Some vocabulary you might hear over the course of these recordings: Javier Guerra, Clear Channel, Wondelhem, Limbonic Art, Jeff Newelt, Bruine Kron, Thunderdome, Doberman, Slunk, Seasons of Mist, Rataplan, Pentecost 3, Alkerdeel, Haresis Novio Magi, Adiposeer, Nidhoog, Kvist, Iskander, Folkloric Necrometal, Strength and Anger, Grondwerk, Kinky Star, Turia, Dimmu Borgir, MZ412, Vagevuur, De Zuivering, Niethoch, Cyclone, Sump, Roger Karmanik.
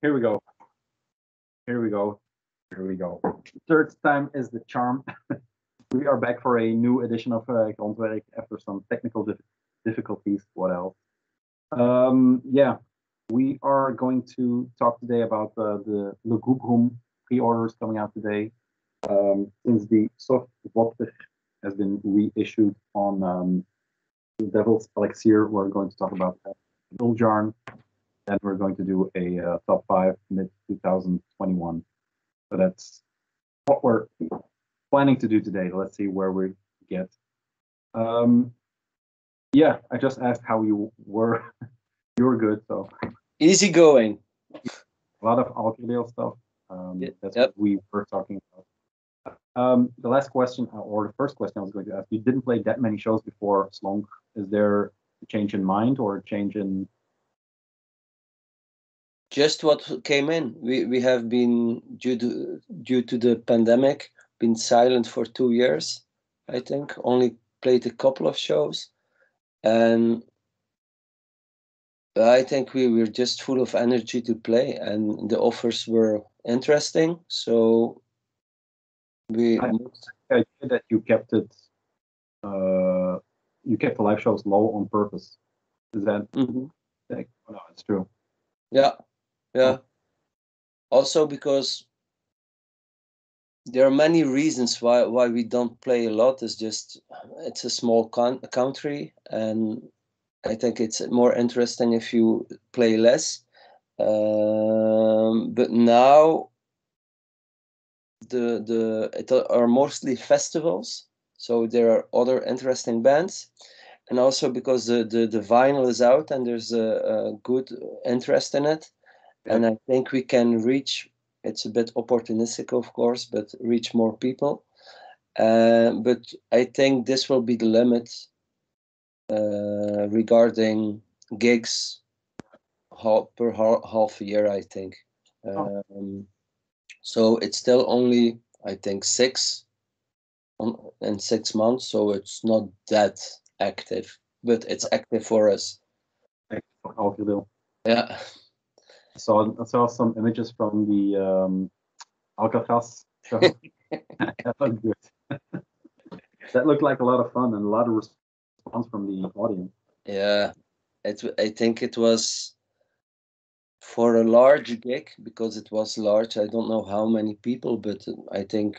Here we go. Here we go. Here we go. Third time is the charm. We are back for a new edition of Grondwerk after some technical difficulties. What else? We are going to talk today about the Lugubrum pre-orders coming out today. Since the Soft Woptig has been reissued on Devil's Elixir, we're going to talk about Ildjarn, and we're going to do a top 5 mid-2021. So that's what we're planning to do today. Let's see where we get. I just asked how you were. You were good, so. Easy going. A lot of Alkerdeel stuff. What we were talking about. The first question I was going to ask, you didn't play that many shows before Slunk. Is there a change in mind or a change in? Just what came in. We have been, due to the pandemic, been silent for 2 years, I think. Only played a couple of shows. And I think we were just full of energy to play, and the offers were interesting. So I like the idea that you kept it. You kept the live shows low on purpose. Is that? Mm-hmm. No, it's true. Yeah. Yeah. Also because there are many reasons why we don't play a lot. It's just it's a small country, and I think it's more interesting if you play less. But now it are mostly festivals, so there are other interesting bands. And also because the vinyl is out and there's a good interest in it. Yeah. And I think we can reach, it's a bit opportunistic, of course, but reach more people. But I think this will be the limit regarding gigs per half a year, I think. So it's still only, I think, 6 months, so it's not that active, but it's active for us. Yeah. So I saw some images from the Alcatraz. So that looked good. That looked like a lot of fun and a lot of response from the audience. Yeah, I think it was for a large gig, because it was large. I don't know how many people, but I think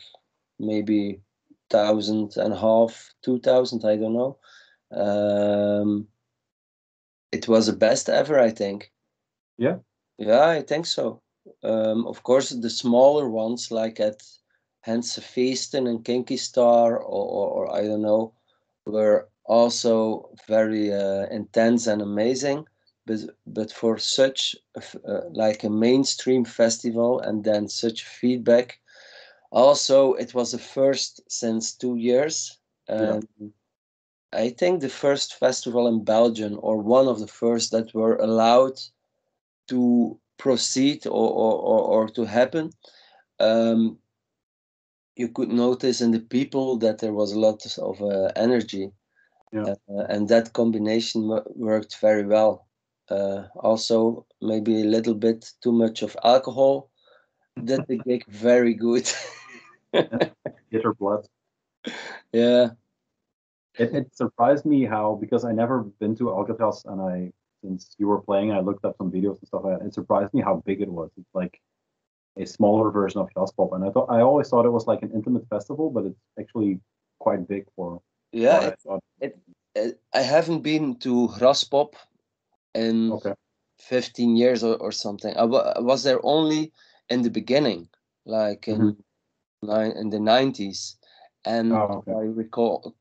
maybe 1,500, 2,000. I don't know. It was the best ever, I think. Yeah, I think so. Of course, the smaller ones, like at Hansafeesten and Kinky Star, or I don't know, were also very intense and amazing. But for such like a mainstream festival, and then such feedback. Also, it was the first since 2 years. I think the first festival in Belgium, or one of the first that were allowed to proceed or to happen. You could notice in the people that there was a lot of energy. Yeah. And that combination worked very well. Also, maybe a little bit too much of alcohol. Did the gig very good. Bitter blood. Yeah. It surprised me how, because I never been to Alcatraz, and since you were playing, I looked up some videos and stuff. It surprised me how big it was. It's like a smaller version of Graspop, and I always thought it was like an intimate festival, but it's actually quite big for. Yeah, I haven't been to Graspop in 15 years or something. I was there only in the beginning, like in the 90s. And if I recall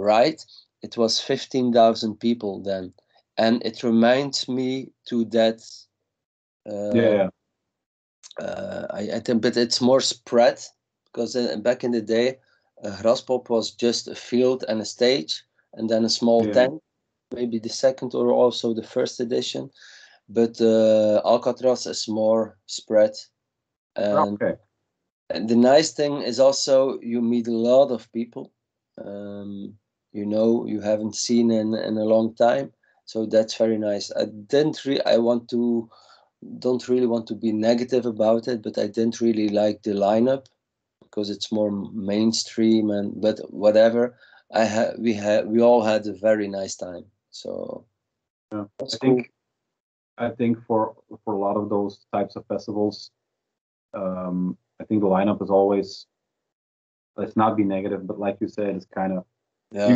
right, it was 15,000 people then, and it reminds me to that. I think, but it's more spread, because back in the day, Graspop was just a field and a stage, and then a small tent, maybe the second or also the first edition. But Alcatraz is more spread. And the nice thing is also you meet a lot of people, you haven't seen in a long time. So that's very nice. I want to don't really want to be negative about it, but I didn't really like the lineup because it's more mainstream and but whatever. We all had a very nice time. So yeah. I think for a lot of those types of festivals, I think the lineup is always, let's not be negative, but like you said, it's kind of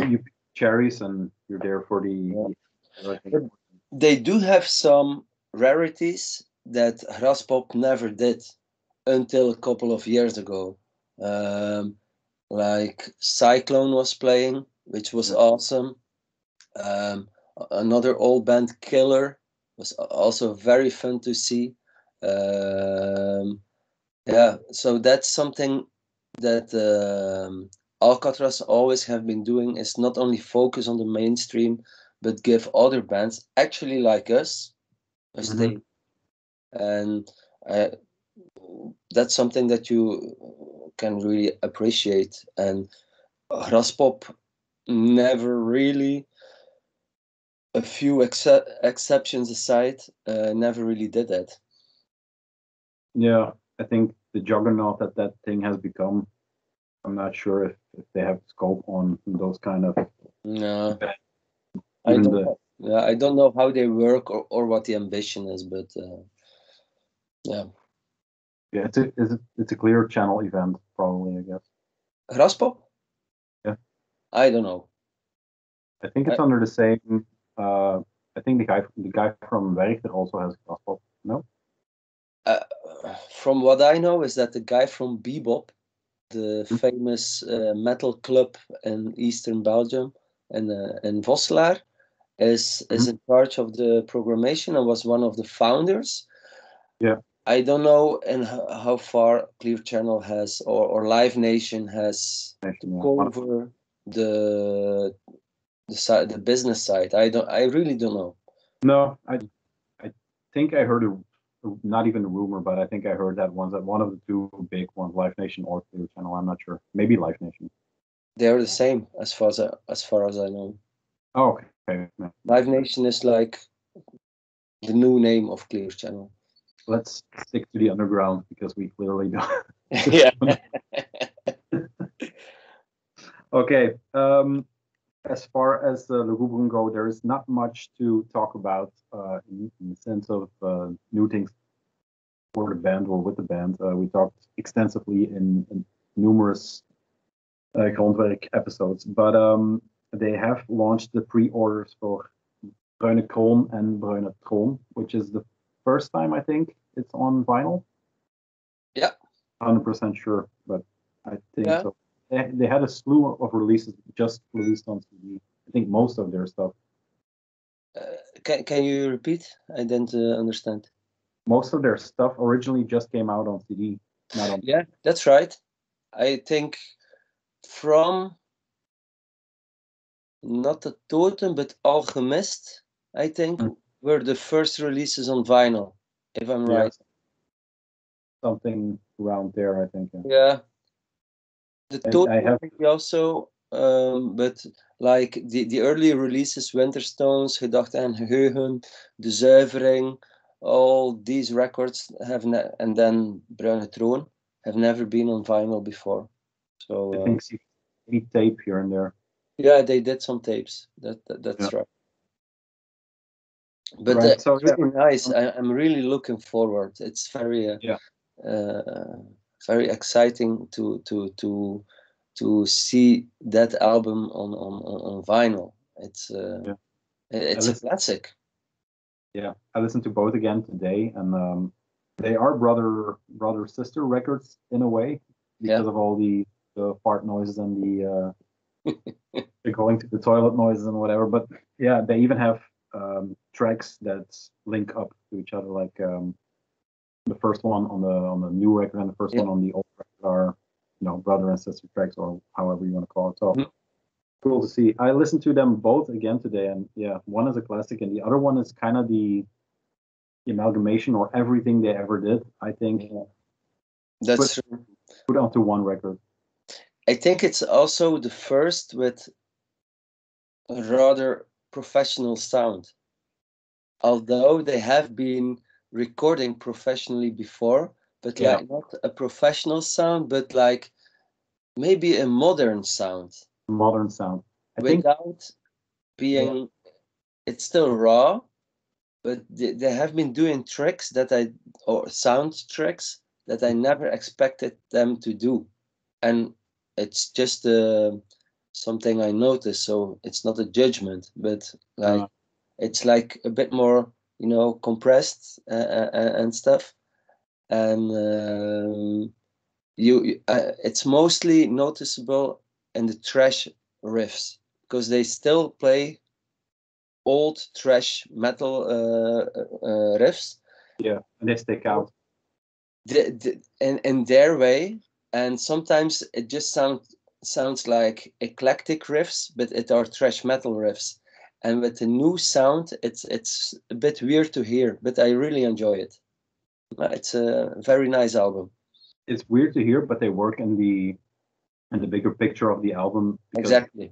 you pick cherries and you're there for the. Yeah. They do have some rarities that Graspop never did until a couple of years ago. Like Cyclone was playing, which was awesome. Another old band, Killer, was also very fun to see. Yeah, so that's something that Alcatraz always have been doing, is not only focus on the mainstream, but give other bands actually like us a stay. And that's something that you can really appreciate. And Graspop never really, a few exceptions aside, never really did that. Yeah, I think the juggernaut that thing has become, I'm not sure if they have scope on those kind of... No. I don't know how they work or what the ambition is, but yeah. Yeah, it's a Clear Channel event, probably, I guess. Graspop? Yeah. I don't know. I think it's under the same... I think the guy from Werchter also has Graspop, no? From what I know is that the guy from Bebop, the famous metal club in Eastern Belgium and Vosselaar, is in charge of the programmation and was one of the founders. Yeah, I don't know and how far Clear Channel has or Live Nation has to cover the side, the business side. I really don't know. No, I think I heard not even a rumor, but I think I heard that one of the two big ones, Live Nation or Clear Channel. I'm not sure. Maybe Live Nation. They're the same as far as I know. Oh, okay. No. Live Nation is like the new name of Clear Channel. Let's stick to the underground because we clearly don't. Yeah. Okay. As far as Lugubrum go, there is not much to talk about in the sense of new things for the band or with the band. We talked extensively in numerous Grondwerk episodes, but they have launched the pre-orders for Bruine Kron and Bruine Trom, which is the first time I think it's on vinyl. Yeah. 100% sure, but I think so. They had a slew of releases just released on CD. I think most of their stuff. Can you repeat? I didn't understand. Most of their stuff originally just came out on CD. Not on CD. That's right. I think from not the Totem but Alchemist, I think were the first releases on vinyl, if I'm right. Something around there, I think. Yeah. The Totem also, but like the early releases, Winterstones, Gedacht en Geheugen, De Zuivering, all these records and then Bruine Trom have never been on vinyl before. So I think they tape here and there. Yeah, they did some tapes. That's right. But really nice. I'm really looking forward. It's very very exciting to see that album on vinyl. It's a classic. Yeah, I listened to both again today, and they are brother sister records in a way because of all the fart noises and the going to the toilet noises and whatever. But yeah, they even have tracks that link up to each other, like. The first one on the new record and the first one on the old record are, brother and sister tracks, or however you want to call it. So cool to see. I listened to them both again today, and one is a classic, and the other one is kind of the amalgamation or everything they ever did. I think that's put onto one record. I think it's also the first with a rather professional sound, although they have been recording professionally before, but like not a professional sound, but like maybe a modern sound. Modern sound. Without being, it's still raw, but they have been doing tricks that sound tricks that I never expected them to do. And it's just something I noticed, so it's not a judgment, but like it's like a bit more, you know, compressed and stuff. And it's mostly noticeable in the thrash riffs, because they still play old thrash metal riffs. Yeah, and they stick out. In their way, and sometimes it just sounds like eclectic riffs, but it are thrash metal riffs. And with the new sound, it's a bit weird to hear, but I really enjoy it. It's a very nice album. It's weird to hear, but they work in the bigger picture of the album. Exactly.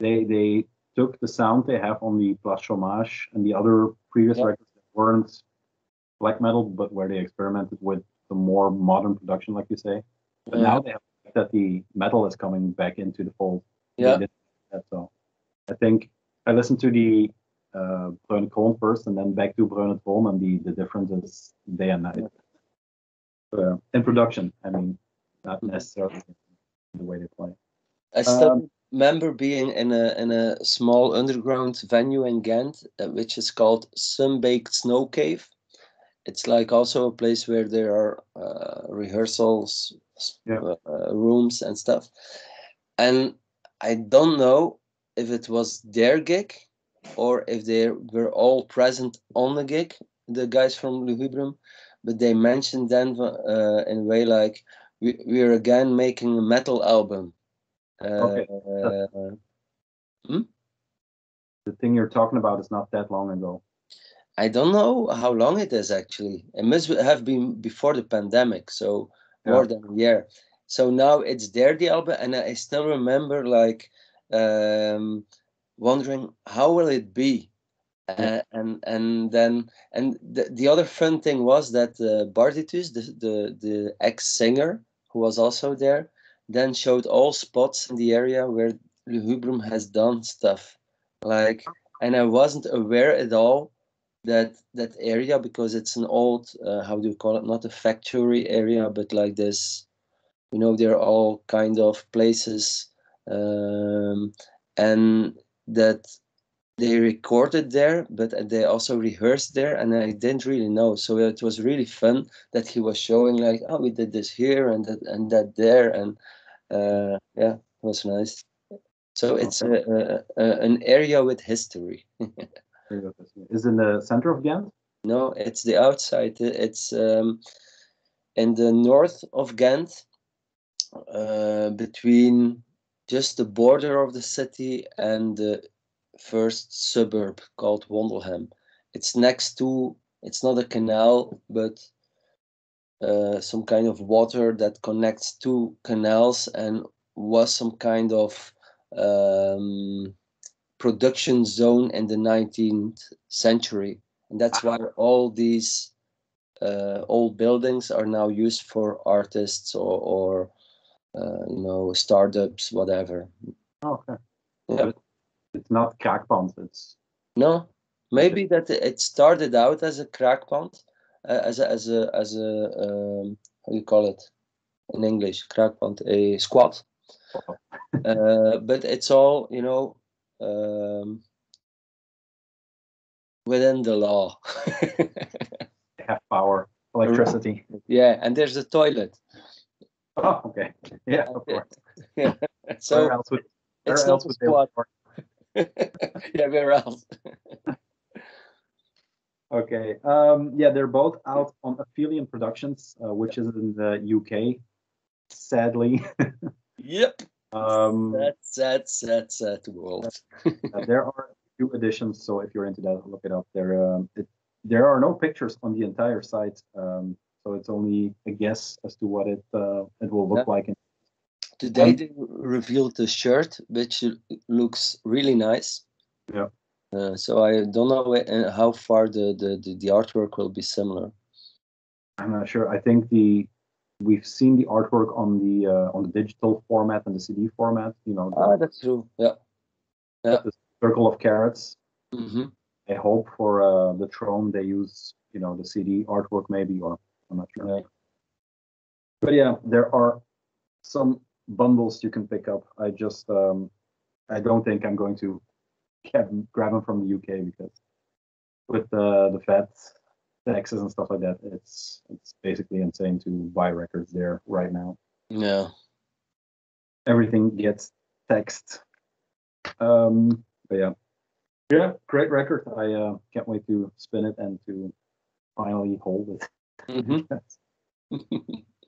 They took the sound they have on the Place Chômage and the other previous records that weren't black metal, but where they experimented with the more modern production, like you say. But now they have that the metal is coming back into the fold. Yeah. So I think I listened to the Bruine Kron first, and then back to Bruine Trom, and the difference is day and night. In production, I mean, not necessarily the way they play. I still remember being in a small underground venue in Ghent, which is called Sunbaked Snow Cave. It's like also a place where there are rehearsals, rooms and stuff. And I don't know if it was their gig or if they were all present on the gig, the guys from Lugubrum, but they mentioned then in a way like, we are again making a metal album. The thing you're talking about is not that long ago. I don't know how long it is, actually. It must have been before the pandemic, so more than a year. So now it's there, the album, and I still remember like wondering how will it be, and then the other fun thing was that Barditus, the ex-singer who was also there, then showed all spots in the area where Lugubrum has done stuff, like, and I wasn't aware at all that area, because it's an old how do you call it, not a factory area, but like this, you know, they're all kind of places, and that they recorded there, but they also rehearsed there, and I didn't really know. So it was really fun that he was showing like, oh, we did this here and that there, and it was nice. So it's an area with history. Is in the center of Ghent? No, it's the outside. It's in the north of Ghent, between just the border of the city and the first suburb called Wondelhem. It's next to, it's not a canal, but some kind of water that connects two canals, and was some kind of production zone in the 19th century, and that's why all these old buildings are now used for artists or you know, startups, whatever. Okay. Yeah. It's not kraakpand. It's no. Maybe that it started out as a kraakpand, as a how do you call it in English? Kraakpand, a squat. But it's all, you know, within the law. They have power, electricity. Yeah, and there's a toilet. Oh, okay. Yeah, of course. Yeah. So where else would, it's not a squat. Yeah, where else? Okay. Yeah, they're both out on Aphelion Productions, which is in the UK, sadly. Yep. That's world. There are two editions, so if you're into that, look it up. There are no pictures on the entire site, so it's only a guess as to what it will look like. Today they revealed the shirt, which looks really nice. Yeah, So I don't know how far the artwork will be similar. I'm not sure. I think we've seen the artwork on the digital format and the CD format. You know. Ah, that's true. Yeah. Yeah. The circle of carrots. Mm-hmm. I hope for the Throne they use, you know, the CD artwork maybe, or I'm not sure. Yeah. But yeah, there are some bundles you can pick up. I just I don't think I'm going to grab them from the UK because with the VAT taxes and stuff like that, it's basically insane to buy records there right now. Yeah, everything gets taxed. But yeah, great record. I can't wait to spin it and to finally hold it. Mm-hmm.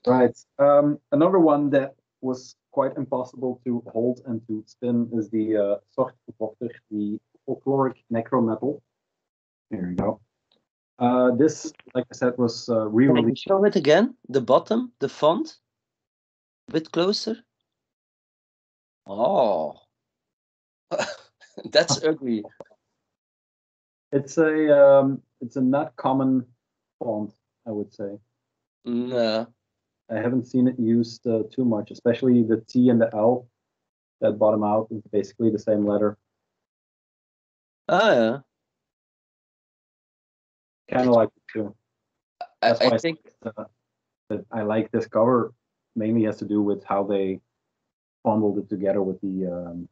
Right. Another one that was quite impossible to hold and to spin is the Sort Vokter, the Folkloric Necrometal. There we go. This, like I said, was re-released. Show it again, the bottom, the font, a bit closer. Oh, that's ugly. It's a not common font, I would say. No. I haven't seen it used too much, especially the T and the L. That bottom out is basically the same letter. Oh, yeah. Kind of like it too. I think that I like this cover. Mainly has to do with how they bundled it together with the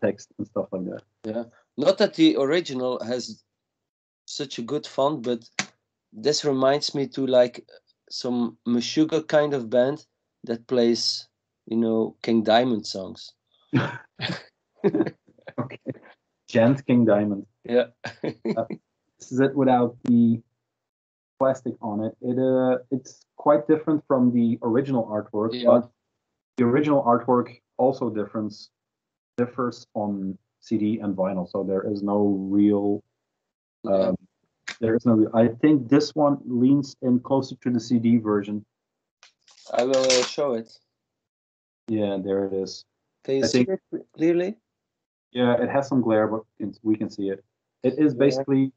text and stuff like that. Yeah, not that the original has such a good font, but this reminds me to like some Meshuggah kind of band that plays, you know, King Diamond songs. Okay, Gent King Diamond. Yeah. This is it without the plastic on it. It's quite different from the original artwork, yeah. But the original artwork also differs on CD and vinyl, so there is no real. Yeah. There is no. I think this one leans in closer to the CD version. I will show it. Yeah, there it is. Can you see it clearly? Yeah, it has some glare, but we can see it. It is basically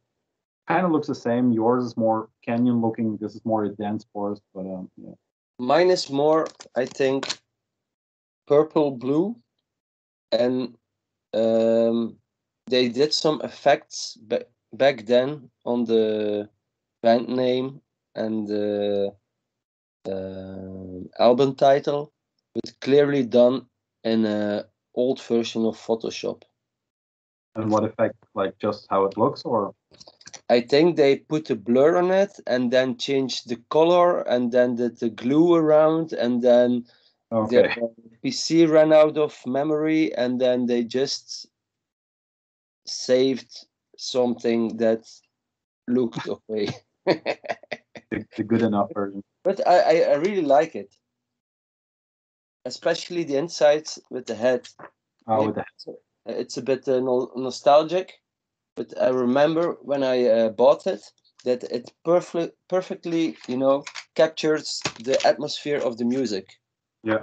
kind of looks the same. Yours is more canyon looking. This is more a dense forest, but yeah. Mine is more, I think, purple blue, and they did some effects back then on the band name and the album title, but clearly done in an old version of Photoshop. And what effect, like just how it looks, or? I think they put a blur on it and then changed the color and then did the glue around and then the PC ran out of memory and then they just saved something that looked okay. The good enough version. But I really like it. Especially the insides with the head. Oh, with the head. It's a bit nostalgic, but I remember when I bought it that it perfectly, you know, captures the atmosphere of the music. Yeah,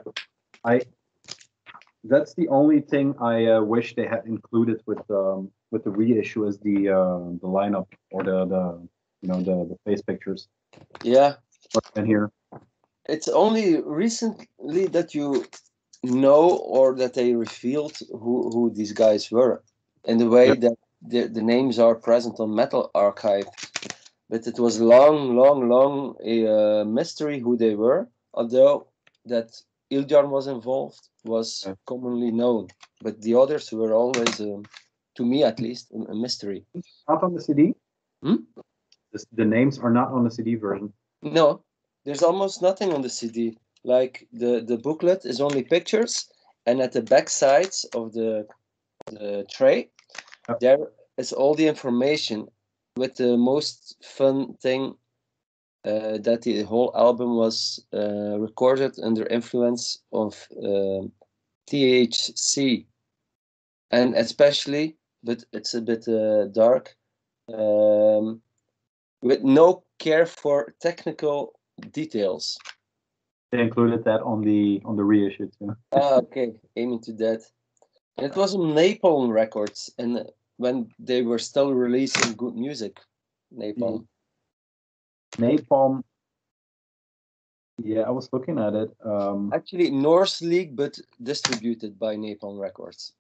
that's the only thing I wish they had included with the reissue is the lineup or the face pictures. Yeah. In here. It's only recently that you know or that they revealed who these guys were, in the way that the names are present on Metal Archive, but it was long a mystery who they were. Although that Ildjarn was involved was commonly known, but the others were always, to me at least, a mystery. Not on the CD? Hmm? The names are not on the CD version. No, there's almost nothing on the CD. Like the booklet is only pictures, and at the back sides of the tray, there is all the information with the most fun thing that the whole album was recorded under influence of THC, and especially, but it's a bit dark, with no care for technical details. They included that on the reissue too. Okay, aiming to that. And it was on Napalm Records, and when they were still releasing good music, Napalm. Napalm. Yeah, I was looking at it. Actually, Norse League, but distributed by Napalm Records.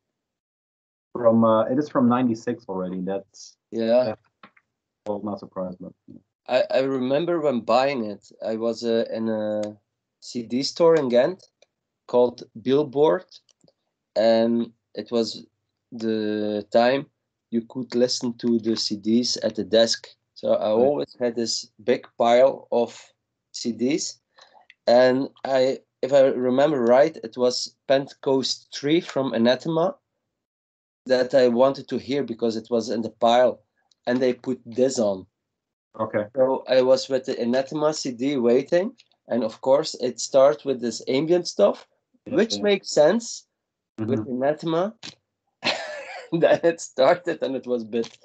From it is from '96 already. That's yeah. Well, not surprised, but I remember when buying it. I was in a CD store in Ghent called Billboard, and it was the time you could listen to the CDs at the desk. So I always had this big pile of CDs. And I, if I remember right, it was Pentecost 3 from Anathema that I wanted to hear because it was in the pile, and they put this on. Okay. So I was with the Anathema CD waiting, and of course it starts with this ambient stuff, which makes sense with Anathema. Then it started, and it was a bit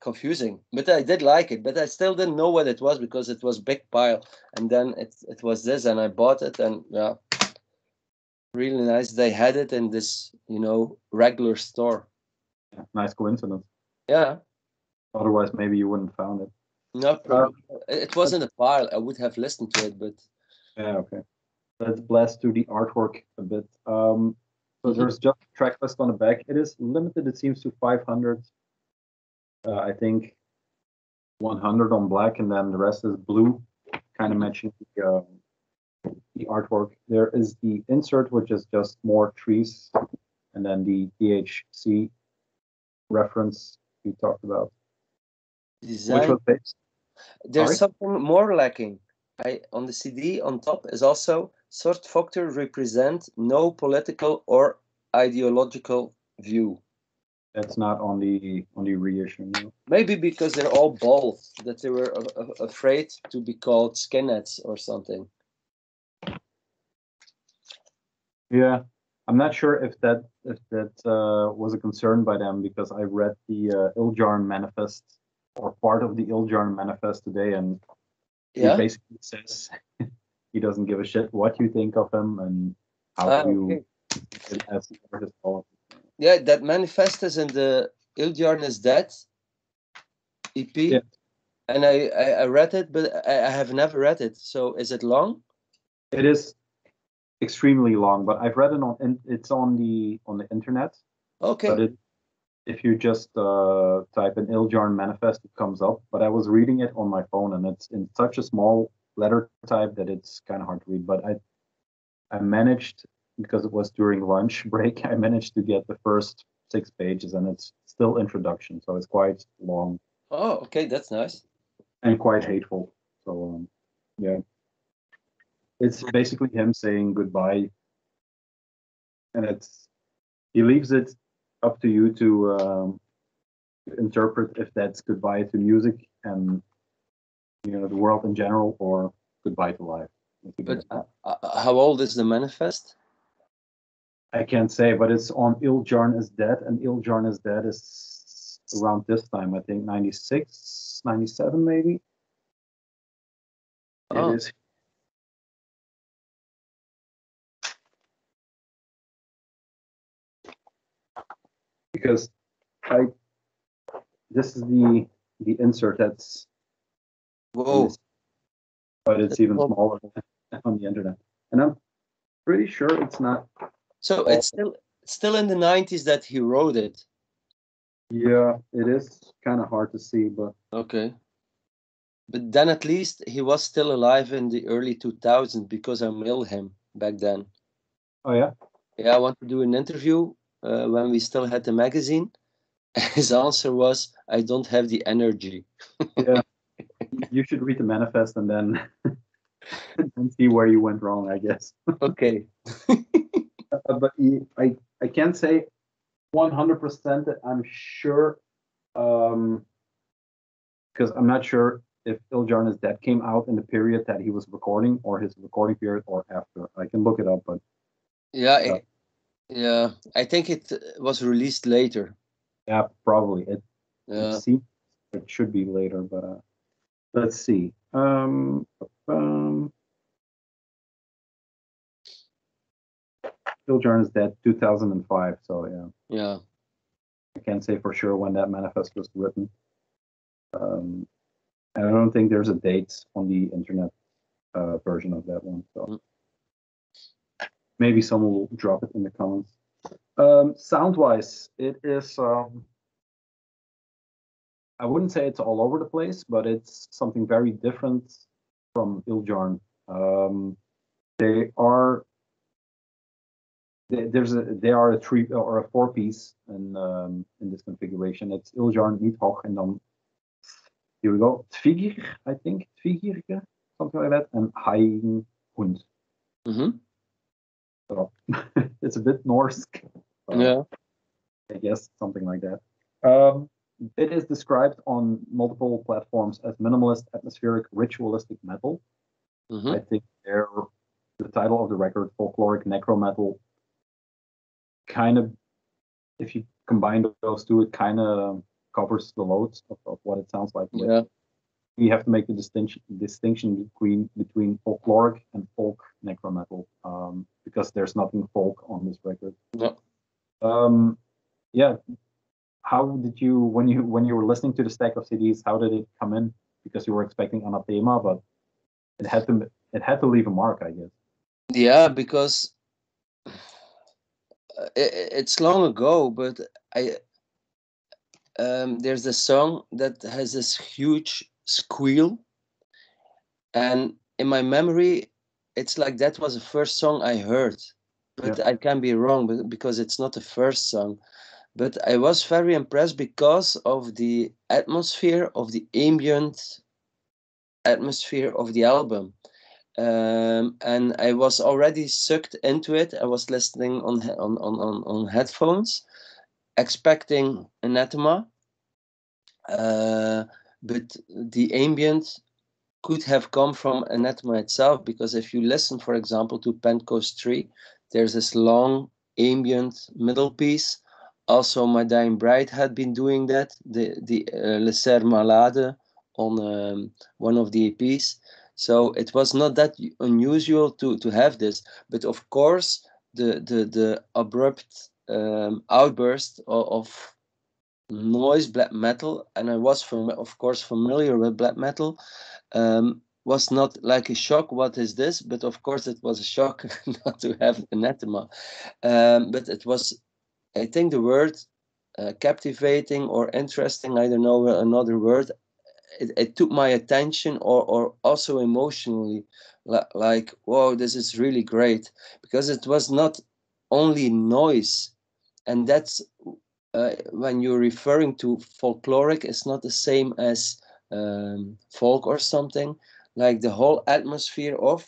confusing, but I did like it, but I still didn't know what it was because it was big pile, and then it was this, and I bought it, and yeah, really nice. They had it in this, you know, regular store. Yeah, nice coincidence. Yeah. Otherwise, maybe you wouldn't found it. No, it was in a pile. I would have listened to it, but yeah, okay. Let's blast through the artwork a bit. So there's just track list on the back. It is limited. It seems to 500. I think 100 on black, and then the rest is blue, kind of matching the artwork. There is the insert, which is just more trees, and then the DHC reference we talked about. Design. Which was based. There's something more lacking. On the CD on top is also Sort Vokter represent no political or ideological view. That's not on the reissue. No. Maybe because they're all bald, that they were afraid to be called skinheads or something. Yeah, I'm not sure if that was a concern by them, because I read the Ildjarn manifest, or part of the Ildjarn manifest today, and he basically says he doesn't give a shit what you think of him and how you as his politics. Yeah, that manifest is in the Ildjarn Is Dead EP, and I read it, but I have never read it. So is it long? It is extremely long, but I've read it on. It's on the internet. Okay. But if you just type in Ildjarn manifest, it comes up. But I was reading it on my phone, and it's in such a small letter type that it's kind of hard to read. But I managed. Because it was during lunch break, I managed to get the first 6 pages, and it's still introduction, so it's quite long. Oh, okay, that's nice. And quite hateful. So, yeah. It's basically him saying goodbye, and he leaves it up to you to interpret if that's goodbye to music and, you know, the world in general, or goodbye to life. But how old is the manifest? I can't say, but it's on Ildjarn Is Dead, and Ildjarn Is Dead is around this time, I think, 96, 97, maybe. Oh. It is. Because this is the insert that's... Whoa. But it's even smaller on the internet. And I'm pretty sure it's not... So it's still in the 90s that he wrote it. Yeah, it is kind of hard to see, but okay. But then at least he was still alive in the early 2000s, because I mailed him back then. Oh yeah. Yeah, I wanted to do an interview when we still had the magazine. His answer was, "I don't have the energy." Yeah, you should read the manifest and then and see where you went wrong, I guess. Okay. But I can't say 100% that I'm sure, because I'm not sure if Ildjarn Is Dead came out in the period that he was recording, or his recording period, or after. I can look it up, but yeah, I think it was released later. Yeah, probably. It seems it should be later, but let's see. Ildjarn Is Dead 2005, so yeah. Yeah. I can't say for sure when that manifest was written. And I don't think there's a date on the internet version of that one. So maybe someone will drop it in the comments. Sound-wise, it is, I wouldn't say it's all over the place, but it's something very different from Ildjarn. They are a three or a four piece in this configuration. It's Ildjarn, Niethoch, and then here we go, Tvigir, I think, Tvigirke, something like that, and Heiligen Hund. Mm-hmm. So it's a bit Norse. Yeah, I guess something like that. It is described on multiple platforms as minimalist, atmospheric, ritualistic metal. Mm-hmm. I think the title of the record, Folkloric Necrometal, kind of, if you combine those two, it kind of covers the loads of what it sounds like. Yeah. We have to make the distinction between folkloric and folk necrometal, because there's nothing folk on this record. Yeah. Yeah. How did you, when you were listening to the stack of CDs, how did it come in? Because you were expecting Anathema, but it had to leave a mark, I guess. Yeah, because it's long ago, but there's a song that has this huge squeal, and in my memory, it's like that was the first song I heard. But yeah. I can be wrong, but because it's not the first song. But I was very impressed because of the atmosphere of the ambient atmosphere of the album. And I was already sucked into it. I was listening on headphones, expecting Anathema, but the ambient could have come from Anathema itself, because if you listen, for example, to Pentecost 3, there's this long ambient middle piece. Also, My Dying Bride had been doing that, the Le Serre Malade on one of the EPs. So it was not that unusual to have this, but of course the abrupt outburst of noise, black metal, and I was of course familiar with black metal, was not like a shock, what is this? But of course it was a shock not to have Anathema. But it was, I think the word captivating or interesting, I don't know another word, it took my attention, or also emotionally, like, whoa, this is really great, because it was not only noise. And that's when you're referring to folkloric, it's not the same as folk or something. Like the whole atmosphere of,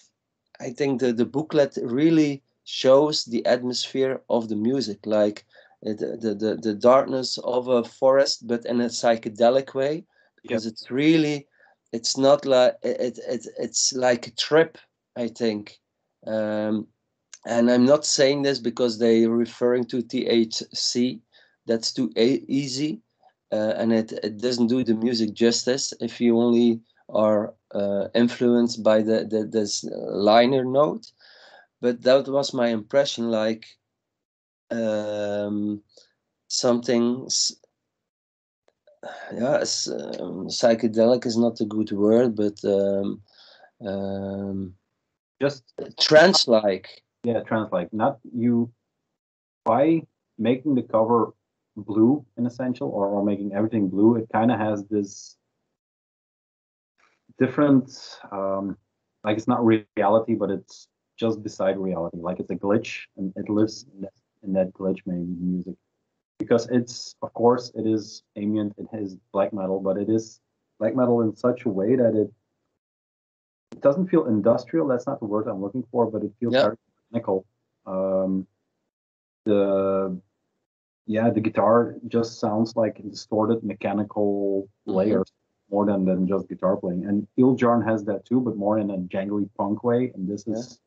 I think the booklet really shows the atmosphere of the music, like the darkness of a forest, but in a psychedelic way. Because yep. It's really, it's not like it's like a trip, I think. And I'm not saying this because they are referring to THC. That's too easy, and it doesn't do the music justice if you only are influenced by this liner note. But that was my impression, like something's. Yeah, psychedelic is not a good word, but just trance-like. Yeah, trance-like. Not you by making the cover blue in essential, or making everything blue. It kind of has this different, like it's not reality, but it's just beside reality. Like it's a glitch, and it lives in that glitch, maybe music. Because it's, of course, it is ambient, it is black metal, but it is black metal in such a way that it doesn't feel industrial. That's not the word I'm looking for, but it feels very technical. The guitar just sounds like distorted mechanical layers, mm-hmm. more than just guitar playing. And Ildjarn has that too, but more in a jangly punk way. And this is,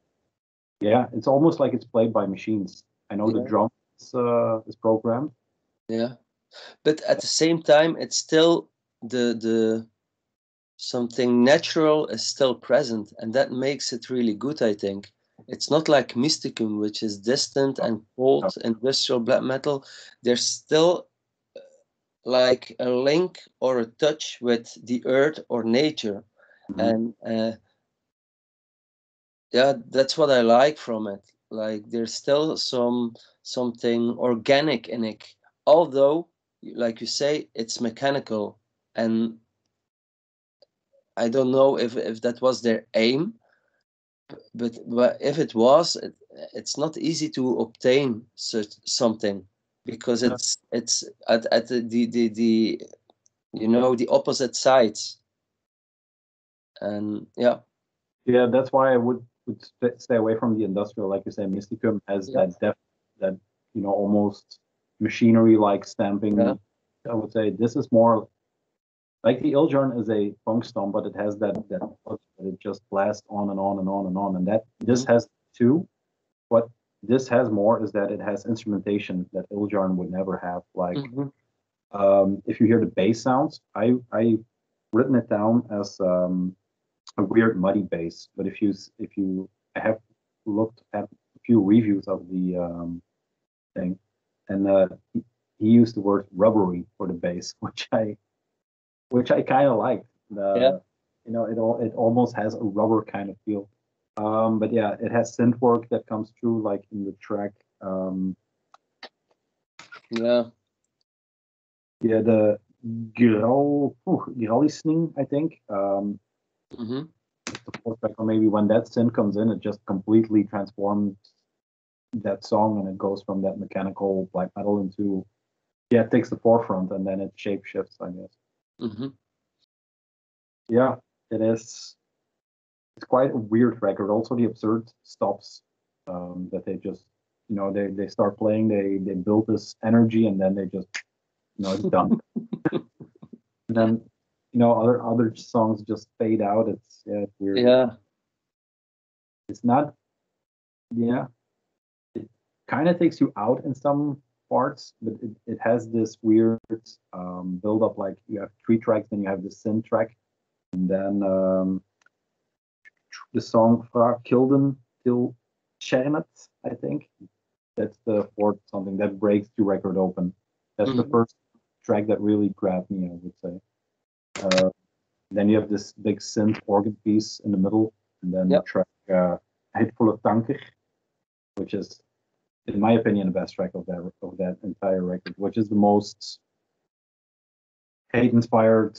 it's almost like it's played by machines. I know the drum is programmed, but at the same time it's still the something natural is still present, and that makes it really good. I think it's not like Mysticum, which is distant and cold industrial black metal. There's still like a link or a touch with the earth or nature. Mm-hmm. And yeah, that's what I like from it. Like there's still something organic in it, although, like you say, it's mechanical. And I don't know if that was their aim, but if it was, it's not easy to obtain such something, because it's at the you know, the opposite sides. And yeah. Yeah, that's why I would stay away from the industrial. Like you said, Mysticum has that depth, that, you know, almost machinery-like stamping. Yeah. I would say this is more like the Ildjarn is a funk stomp, but it has that it just blasts on and on and on and on. And that this has two. What this has more is that it has instrumentation that Ildjarn would never have. Like if you hear the bass sounds, I've written it down as a weird muddy bass. But if you I have looked at a few reviews of the thing, and he used the word rubbery for the bass, which I kind of liked. You know, it almost has a rubber kind of feel. But yeah, it has synth work that comes through, like in the track. Yeah, the Graulisning, I think. The fourth track, or maybe when that synth comes in, it just completely transforms that song, and it goes from that mechanical black metal into, yeah, it takes the forefront, and then it shapeshifts, I guess. Mm-hmm. Yeah, it is. It's quite a weird record. Also, the absurd stops that they just, you know, they start playing, they build this energy, and then they just, you know, it's done. And then, you know, other songs just fade out. It's weird. Yeah. It's not. Yeah. It kind of takes you out in some parts, but it has this weird build up. Like you have three tracks, then you have the synth track, and then the song Fra Kilden Til Chenet, I think. That's the fourth something that breaks the record open. That's the first track that really grabbed me, I would say. Then you have this big synth organ piece in the middle, and then the track Heidvolle Tanker, which is, in my opinion, the best track of that entire record, which is the most hate-inspired,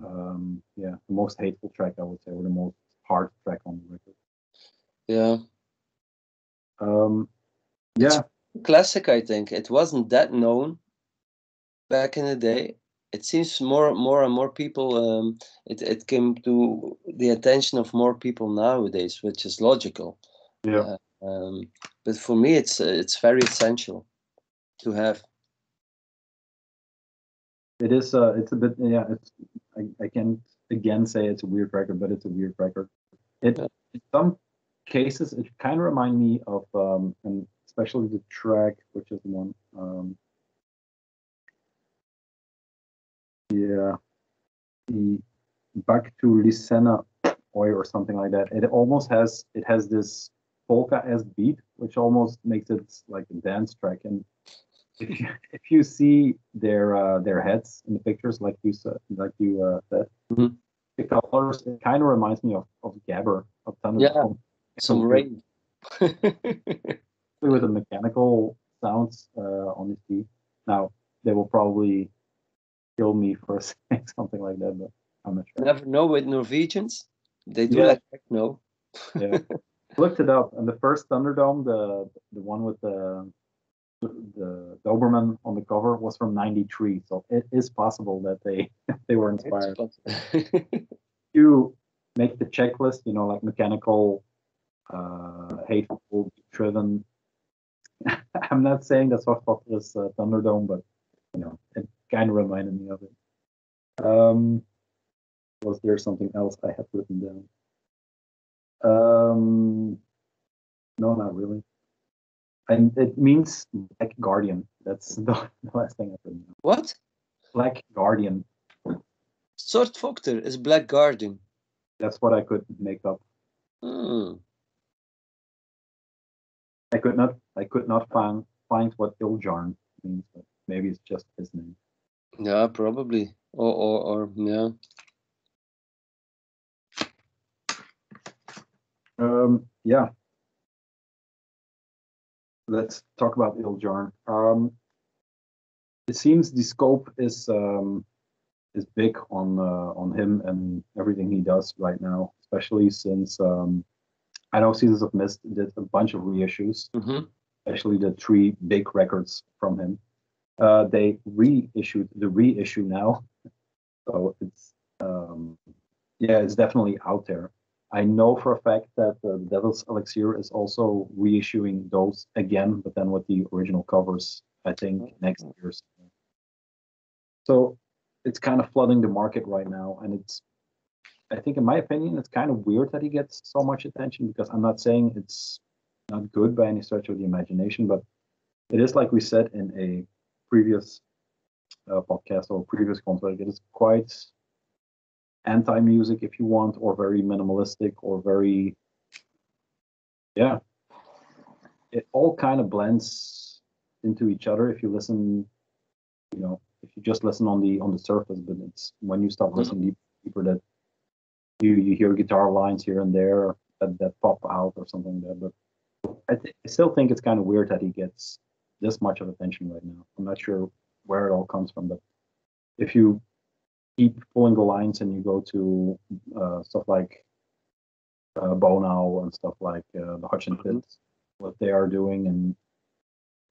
the most hateful track, I would say, or the most hard track on the record. Yeah. Yeah. It's classic, I think. It wasn't that known back in the day. It seems more and more people. It came to the attention of more people nowadays, which is logical. Yeah. But for me, it's very essential to have. It is. It's a bit. Yeah. It's. I can't again say it's a weird record, but it's a weird record. In some cases, it kind of reminds me of, and especially the track, which is the one. Yeah, the Back to Lisena or something like that. It almost has, it has this polka-esque beat, which almost makes it like a dance track. And if you see their heads in the pictures, like you said, the colors, it kind of reminds me of Gabber, of Thunderdome. Yeah, some rain. With the mechanical sounds on his key. Now they will probably kill me for saying something like that, but I'm not sure. Never know with Norwegians. They do like techno. Yeah. Looked it up, and the first Thunderdome, the one with the Doberman on the cover, was from '93. So it is possible that they were inspired. You make the checklist, you know, like mechanical, hateful, driven. I'm not saying that's what is Thunderdome, but you know, it kind of reminded me of it. Was there something else I had written down? No, not really. And it means Black Guardian. That's the last thing I've written down. What? Black Guardian. Sort Vokter is Black Guardian. That's what I could make up. I could not find what Ildjarn means, but maybe it's just his name. Yeah, probably. Or yeah. Yeah. Let's talk about Ildjarn. It seems the scope is big on him and everything he does right now, especially since I know Seasons of Mist did a bunch of reissues, especially the 3 big records from him. They reissued the reissue now, so it's yeah, it's definitely out there. I know for a fact that the Devil's Elixir is also reissuing those again, but then with the original covers, I think next year. So it's kind of flooding the market right now, and it's, I think in my opinion, it's kind of weird that he gets so much attention, because I'm not saying it's not good by any stretch of the imagination, but it is, like we said in a previous podcast or previous contract, it is quite anti-music if you want, or very minimalistic, or very, yeah, it all kind of blends into each other if you listen, you know, if you just listen on the surface. But it's when you start listening deeper that you hear guitar lines here and there that pop out or something like that. But I still think it's kind of weird that he gets this much of attention right now. I'm not sure where it all comes from, but if you keep pulling the lines and you go to stuff like Bonow and stuff like the Hutch and Fitz, what they are doing, and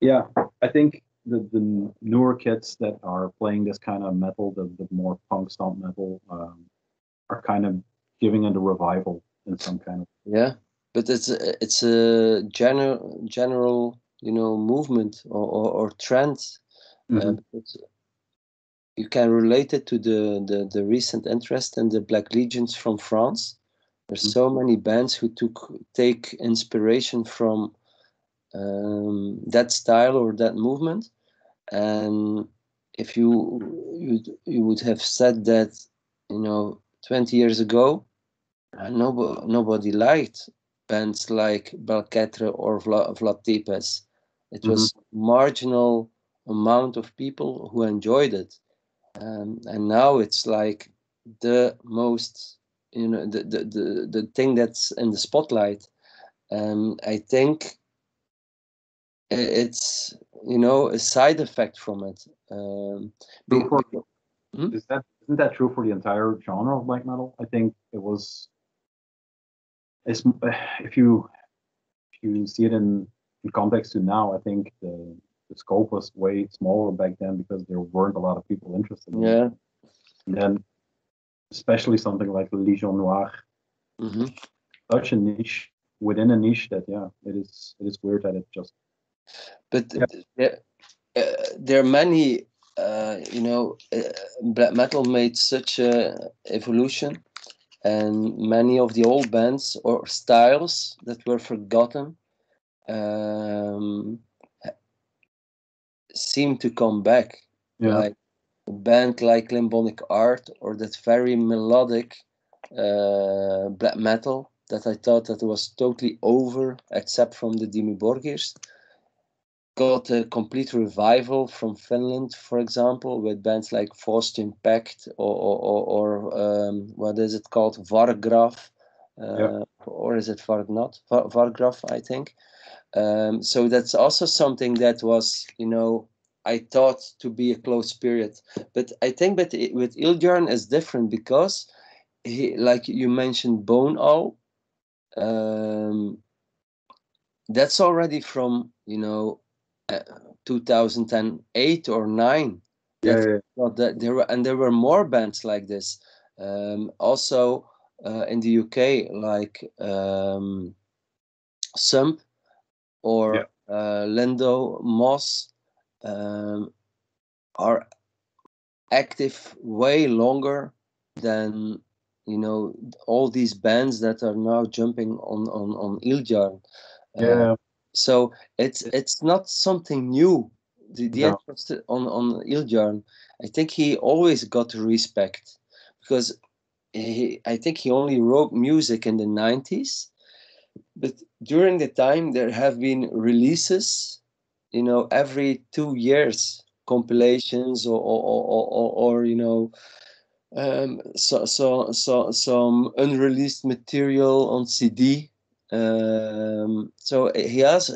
yeah, I think the newer kids that are playing this kind of metal, the more punk stomp metal, are kind of giving it a revival in some kind of yeah. But it's a general you know movement or trend. You can relate it to the recent interest in the Black Legions from France. There's so many bands who take inspiration from that style or that movement. And if you would have said that, you know, 20 years ago, nobody liked bands like Balcatre or Vlad Tepes. It was marginal amount of people who enjoyed it. And now it's like the most, you know, the thing that's in the spotlight. I think it's, you know, a side effect from it. Isn't that true for the entire genre of black metal? I think it was. If you see it in context to now, I think the scope was way smaller back then because there weren't a lot of people interested in it. And then especially something like the Legion Noire, such a niche within a niche that it is weird that it just. But there are many, you know, black metal made such a evolution, and many of the old bands or styles that were forgotten seem to come back, like a band like Limbonic Art, or that very melodic black metal that I thought that was totally over, except from the Dimmu Borgirs, got a complete revival from Finland, for example, with bands like Faust Impact or what is it called, Vargraf, or is it Vargnat? Vargraf, I think. So that's also something that was, you know, I thought to be a close period. But I think that with Ildjarn is different because, like you mentioned, Bonow, that's already from, you know, 2008 or 9. And there were more bands like this. Also in the UK, like Sump, or Lendo Moss, are active way longer than, you know, all these bands that are now jumping on Ildjarn. So it's not something new. The interest on Ildjarn, I think he always got respect because I think he only wrote music in the 90s. But during the time, there have been releases, you know, every 2 years compilations or you know, some unreleased material on CD. So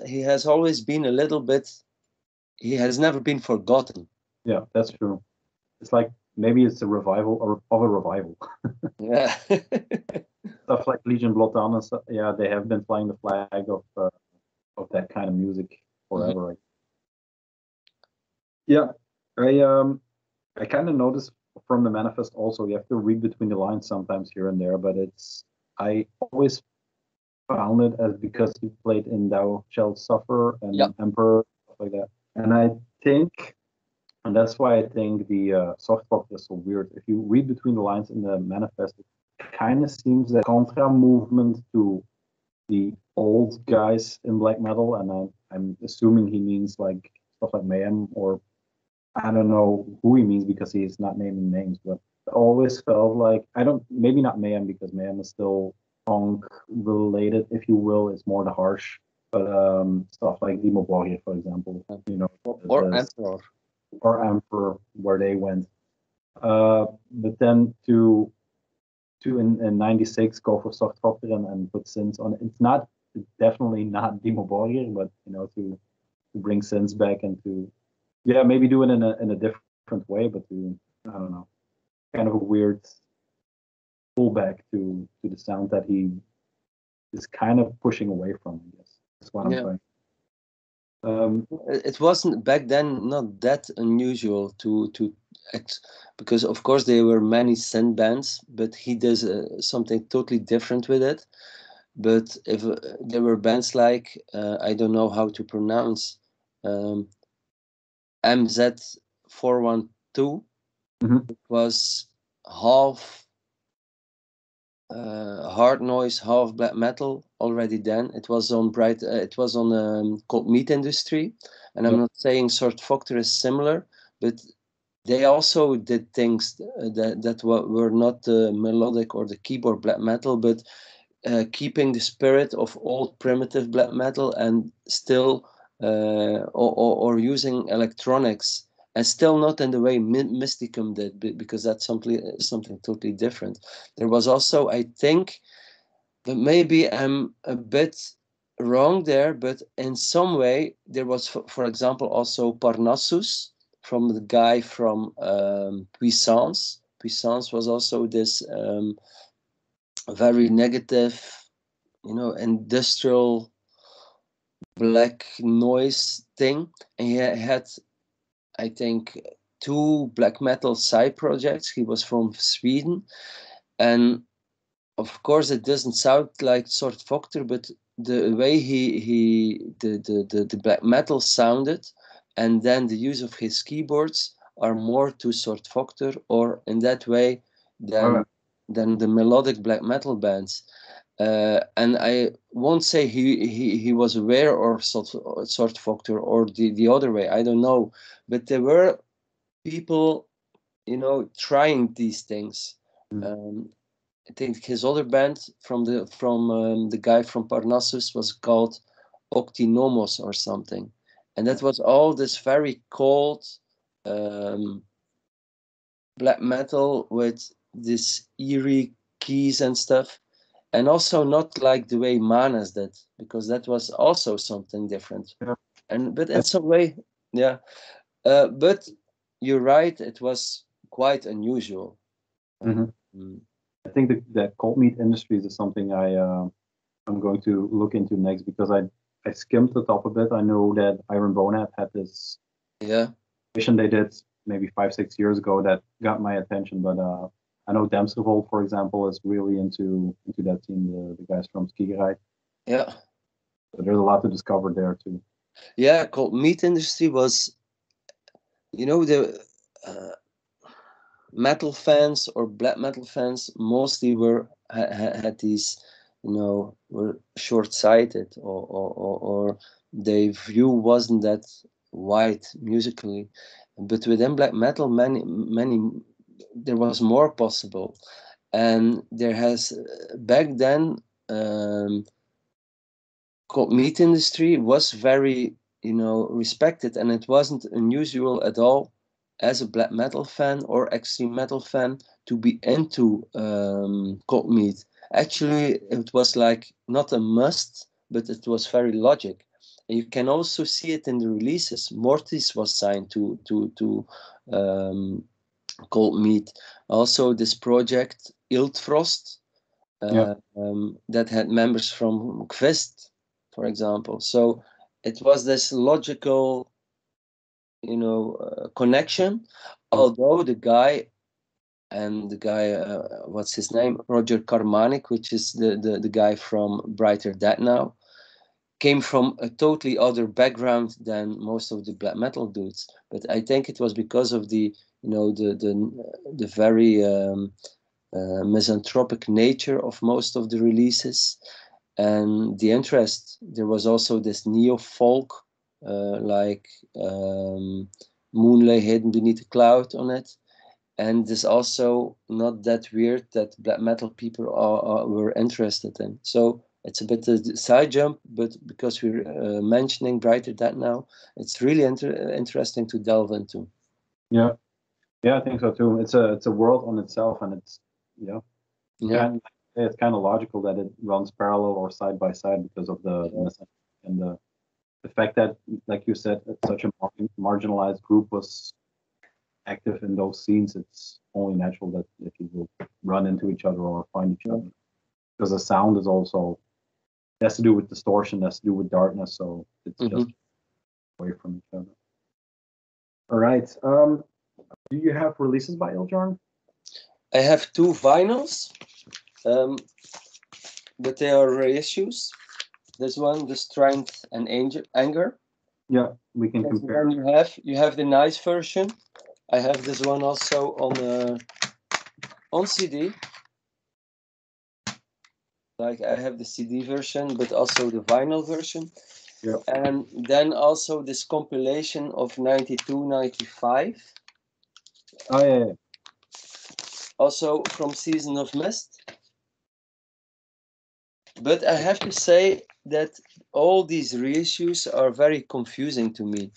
he has always been a little bit. He has never been forgotten. Yeah, that's true. It's like maybe it's a revival or of a revival. Yeah. Stuff like Legion Bloodhound and stuff. Yeah, they have been flying the flag of that kind of music forever. Mm-hmm. Yeah, I kind of noticed from the manifest also, you have to read between the lines sometimes here and there, but it's, I always found it as because he played in Thou Shalt Suffer and yep. Emperor, stuff like that. And I think, and that's why I think the soft pop is so weird. If you read between the lines in the manifest, it kind of seems that contra movement to the old guys in black metal, and I'm assuming he means like stuff like Mayhem, or I don't know who he means because he's not naming names, but I always felt like, I don't, maybe not Mayhem, because Mayhem is still punk related, if you will, it's more the harsh, but stuff like Demo Borgia, for example, you know, or Emperor. Or Emperor, where they went. But then to in 96 go for Sort Vokter and put Sins on. It's not, it's definitely not Demo Borgia, but you know, to bring Sins back and to, yeah, maybe do it in a different way, but to, I don't know, kind of a weird pullback to the sound that he is kind of pushing away from, I guess. That's what I'm saying. It wasn't back then not that unusual because of course there were many synth bands, but he does something totally different with it. But if there were bands like I don't know how to pronounce MZ412, mm-hmm. It was half hard noise, half black metal already then. It was on Cold Meat Industry, and I'm not saying Sort Vokter is similar, but they also did things that were not the melodic or the keyboard black metal, but keeping the spirit of old primitive black metal and still or using electronics, and still not in the way Mysticum did, because that's something totally different. There was also, I think, but maybe I'm a bit wrong there, but in some way there was, for example, also Parnassus from the guy from Puissance. Puissance was also this very negative, you know, industrial black noise thing, and he had, I think, 2 black metal side projects. He was from Sweden, and of course it doesn't sound like Sort Vokter, but the way the black metal sounded, and then the use of his keyboards are more to Sort Vokter, or in that way than the melodic black metal bands. And I won't say he was aware of Sort Vokter or the other way, I don't know. But there were people, you know, trying these things. Mm. I think his other band from the guy from Parnassus was called Octinomos or something. And that was all this very cold black metal with this eerie keys and stuff. And also not like the way Manas did, because that was also something different. Yeah. But in some way, yeah. But you're right, it was quite unusual. Mm-hmm. Mm. I think that Cold Meat Industries is something I'm going to look into next, because I skimmed the top a bit. I know that Iron Bonad had this mission they did maybe 5-6 years ago that got my attention, but I know Damsrevolt, for example, is really into that team, the guys from Skigerij. Yeah. So there's a lot to discover there too. Yeah, Cold Meat Industry was, you know, the metal fans or black metal fans mostly had these, you know, were short-sighted or their view wasn't that wide musically. But within black metal, many there was more possible, and there has back then Cold Meat Industry was very you know, respected, and it wasn't unusual at all as a black metal fan or extreme metal fan to be into Cold Meat. Actually, it was like not a must, but it was very logic. And you can also see it in the releases. Mortis was signed to Cold Meat. Also, this project Ildfrost that had members from Kvist, for example. So it was this logical, you know, connection. Although the guy, what's his name, Roger Karmanik, which is the guy from Brighter Dead Now, came from a totally other background than most of the black metal dudes. But I think it was because of the, you know, the very misanthropic nature of most of the releases and the interest. There was also this neo-folk, Moonlight Hidden Beneath a Cloud on it. And it's also not that weird that black metal people were interested in. So it's a bit of a side jump, but because we're mentioning Brighter Dead Now, it's really interesting to delve into. Yeah, yeah, I think so too. It's a world on itself, and it's, yeah, yeah, and it's kind of logical that it runs parallel or side by side because of the fact that, like you said, such a marginalized group was active in those scenes. It's only natural that if you will run into each other or find each other, because the sound is also, it has to do with distortion, it has to do with darkness, so it's just away from each other. All right, do you have releases by Ildjarn? I have 2 vinyls, but they are reissues. There's one, The Strength and Anger. Yeah, we can compare. You have the nice version. I have this one also on CD. Like I have the CD version, but also the vinyl version. Yeah. And then also this compilation of 92, 95. Oh, yeah, yeah. Also from Season of Mist. But I have to say that all these reissues are very confusing to me.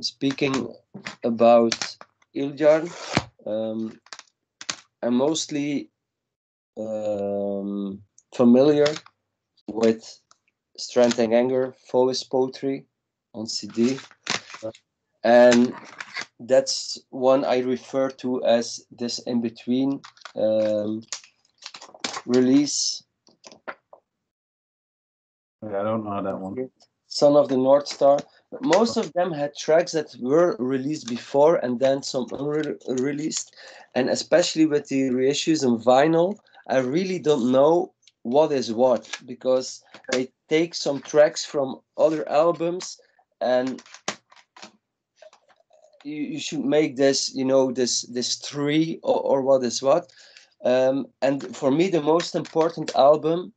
Speaking about Ildjarn, I'm mostly familiar with Strength and Anger, Foes Poetry on CD, and that's one I refer to as this in-between release. Yeah, I don't know that one. Son of the North Star. Most of them had tracks that were released before and then some unreleased, and especially with the reissues and vinyl, I really don't know what is what, because they take some tracks from other albums, and you should make this, you know, this three or what is what. And for me, the most important album,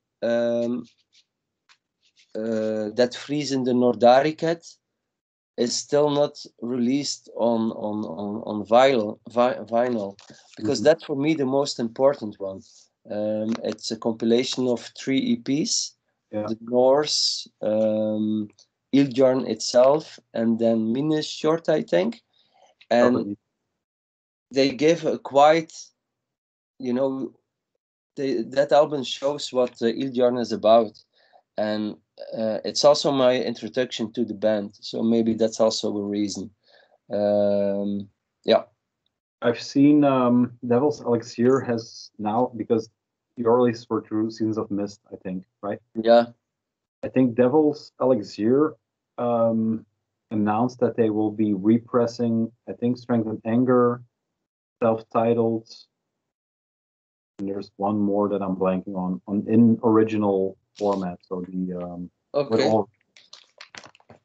that Vries in the Nordaricate, is still not released on vinyl, because that's for me the most important one. It's a compilation of 3 EPs, The Norse, Ildjarn itself, and then Minas Short, I think. And they give a quite, you know, that album shows what Ildjarn is about. And it's also my introduction to the band, so maybe that's also a reason. Yeah, I've seen Devil's Elixir has now, because your release were through Seasons of Mist, I think, right? Yeah, I think Devil's Elixir announced that they will be repressing, I think, Strength and Anger, self-titled, and there's one more that I'm blanking on in original format. So the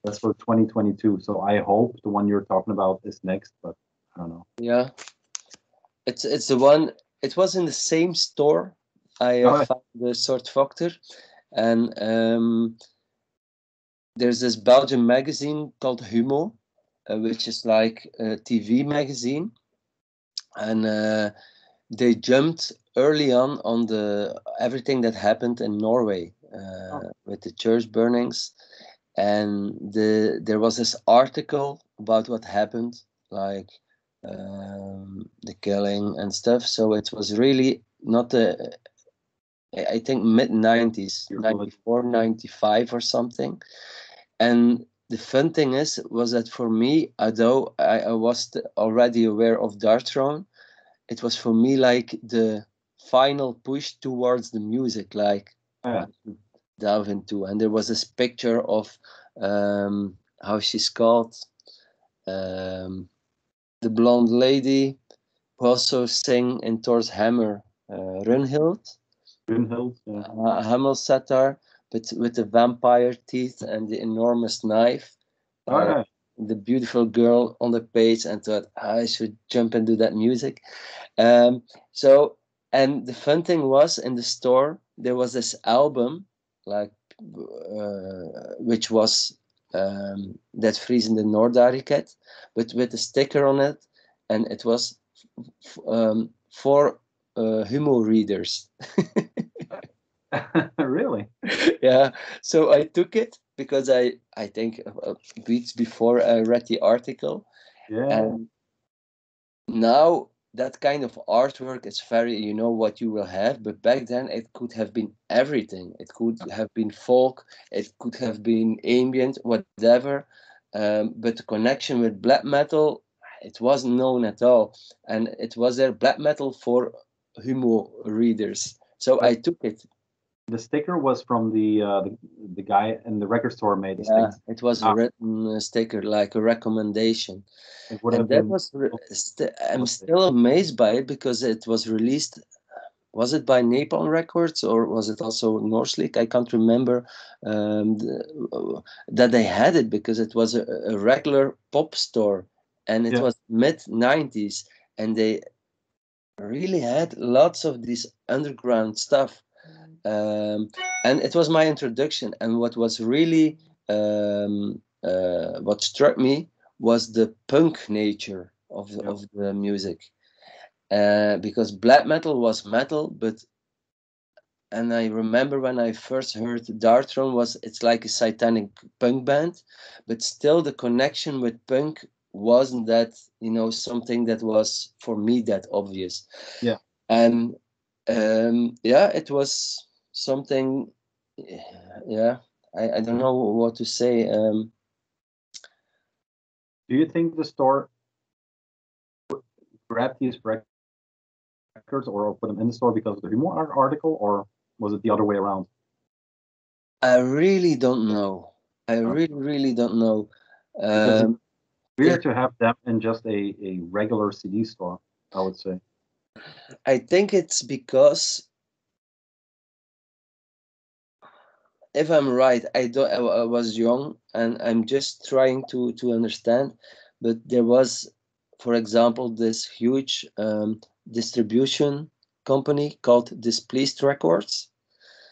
that's for 2022, so I hope the one you're talking about is next, but I don't know. Yeah, it's the one, it was in the same store I found the Sort Vokter, and there's this Belgian magazine called Humo, which is like a TV magazine, and they jumped early on the everything that happened in Norway with the church burnings, And there was this article about what happened, like the killing and stuff. So it was really not the, I think mid-90s, 94, 95 or something. And the fun thing was that for me, although I was already aware of Darkthrone, it was for me like the final push towards the music, like delve into. And there was this picture of how she's called, the blonde lady who also sang in Thor's Hammer, Runhild, yeah. Hamelsatar, but with the vampire teeth and the enormous knife. The beautiful girl on the page, and thought, I should jump into that music. So, and the fun thing was, in the store, there was this album, like, which was that Vries in the Noorderriket, but with a sticker on it, and it was for Humo readers. Really? Yeah. So I took it because I think weeks before I read the article. Yeah. And now that kind of artwork is very, you know what you will have, but back then it could have been everything. It could have been folk, it could have been ambient, whatever. But the connection with black metal, it wasn't known at all. And it was there, black metal for Humo readers. So I took it. The sticker was from the guy in the record store made the sticker. It was a written sticker, like a recommendation. And that was, I'm still amazed by it because it was released, was it by Napalm Records or was it also Noordsleek? I can't remember that they had it because it was a regular pop store and it was mid-90s and they really had lots of this underground stuff. And it was my introduction, and what was really what struck me was the punk nature of the music, because black metal was metal, but and I remember when I first heard Darkthrone was it's like a satanic punk band, but still the connection with punk wasn't that, you know, something that was for me that obvious. Yeah. And yeah, it was something, yeah, I don't know what to say. Do you think the store grabbed these records or put them in the store because of the Humo article, or was it the other way around? I really don't know. I really don't know. It's weird to have them in just a regular CD store, I would say. I think it's because, if I'm right, I was young and I'm just trying to understand, but there was, for example, this huge distribution company called Displeased Records.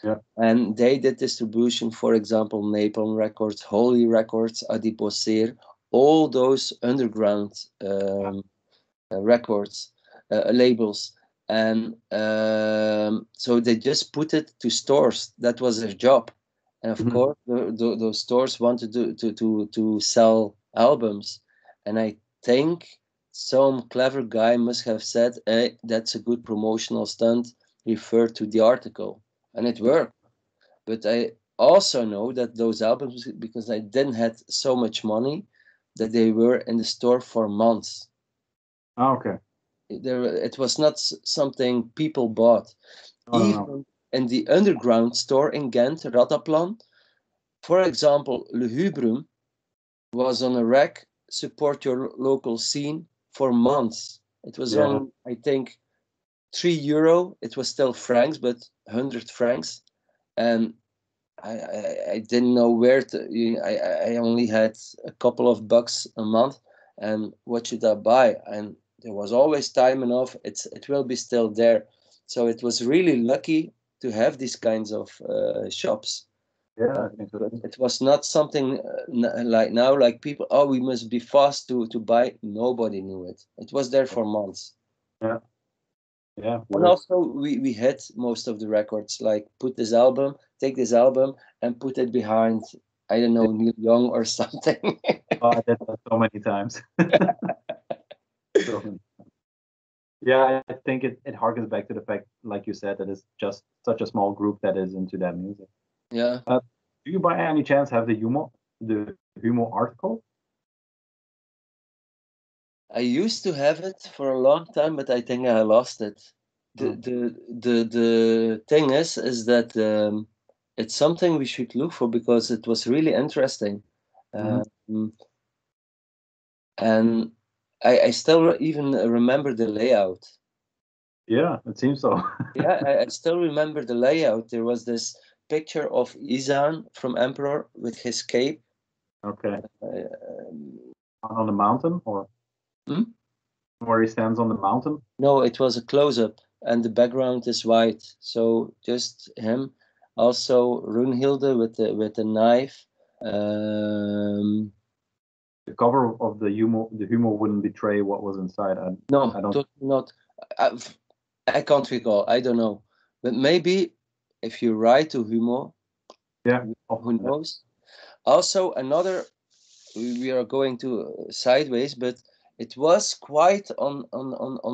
Yeah. And they did distribution, for example, Napalm Records, Holy Records, Adiposeer, all those underground records. Labels, and so they just put it to stores. That was their job, and of course those stores wanted to sell albums, and I think some clever guy must have said, hey, that's a good promotional stunt, refer to the article, and it worked. But I also know that those albums, because I didn't have so much money, that they were in the store for months. Oh, okay. There, it was not something people bought. Even in the underground store in Ghent, Rataplan, for example, Lugubrum was on a rack, support your local scene, for months. It was on, I think, €3. It was still francs, but 100 francs. And I didn't know where to, I only had a couple of bucks a month. And what should I buy? And there was always time enough. It will be still there. So it was really lucky to have these kinds of shops. Yeah, I think so. It was not something like now, like people, oh, we must be fast to buy. Nobody knew it. It was there for months. Yeah. Yeah. And also we had most of the records, like put this album, take this album and put it behind I don't know, Neil Young or something. Oh, I did that so many times. Yeah, I think it harkens back to the fact, like you said, that it's just such a small group that is into that music. Yeah. Do you by any chance have the Humo article? I used to have it for a long time, but I think I lost it. The thing is that it's something we should look for, because it was really interesting. And I still even remember the layout. Yeah, it seems so. Yeah, I still remember the layout. There was this picture of Izan from Emperor with his cape. Okay. On the mountain, or? Hmm? Where he stands on the mountain? No, it was a close-up, and the background is white. So just him. Also, Runehilde with a knife. The cover of the Humo wouldn't betray what was inside. I can't recall. I don't know. But maybe if you write to Humo, yeah, who knows? Also, another. We are going to sideways, but it was quite on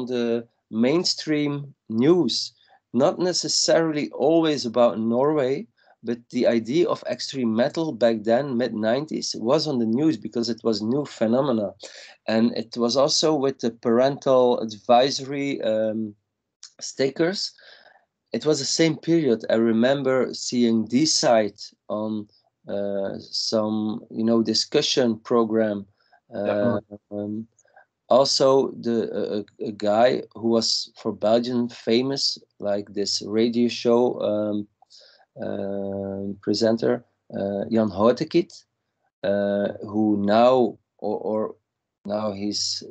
the mainstream news. Not necessarily always about Norway, but the idea of extreme metal back then, mid-90s, was on the news because it was new phenomena. And it was also with the parental advisory stickers. It was the same period. I remember seeing this site on some, discussion program. Also, a guy who was for Belgium famous, like this radio show presenter, Jan Houtekit, who now now he's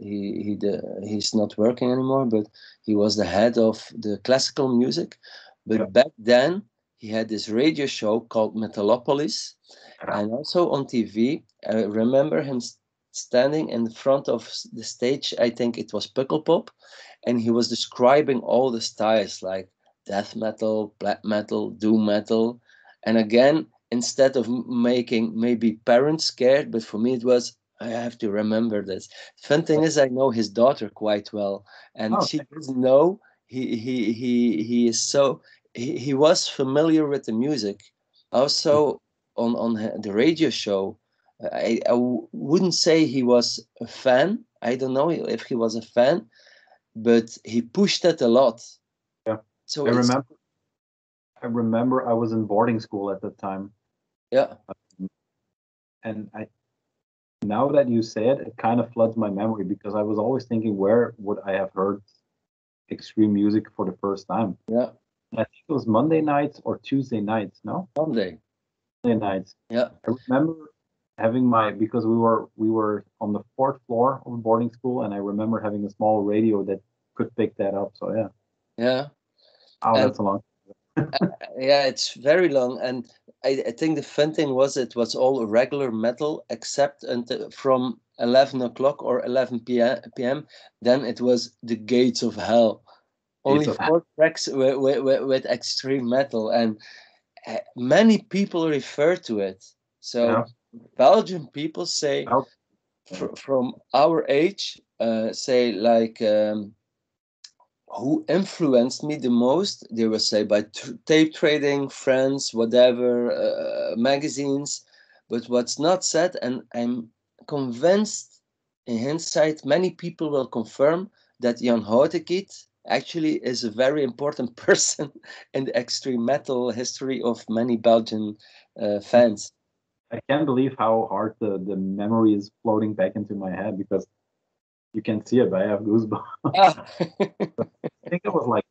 not working anymore, but he was the head of the classical music. But back then he had this radio show called Metalopolis, and also on TV. I remember him standing in front of the stage, I think it was Pukkelpop, and he was describing all the styles like death metal, black metal, doom metal. And again, instead of making maybe parents scared, but for me it was, I have to remember this. Fun thing is, I know his daughter quite well, and she doesn't know he is so he was familiar with the music. Also on the radio show, I wouldn't say he was a fan. I don't know if he was a fan, but he pushed that a lot. Yeah. So I remember I was in boarding school at that time. Yeah. And now that you say it, it kind of floods my memory, because I was always thinking, where would I have heard extreme music for the first time? Yeah. I think it was Monday nights or Tuesday nights, no? Monday nights. Yeah. I remember having because we were on the fourth floor of a boarding school, and I remember having a small radio that could pick that up. So yeah. Oh, that's long. Yeah, it's very long, and I think the fun thing was it was all regular metal except until from 11 o'clock or 11 p.m. Then it was the Gates of Hell. Only four tracks with extreme metal, and many people refer to it. So. Yeah. Belgian people say, from our age, say like, who influenced me the most? They will say by tape trading, friends, whatever, magazines. But what's not said, and I'm convinced in hindsight, many people will confirm that Jan Houtekit actually is a very important person in the extreme metal history of many Belgian fans. I can't believe how hard the memory is floating back into my head, because you can see it, but I have goosebumps. Ah. I think it was like,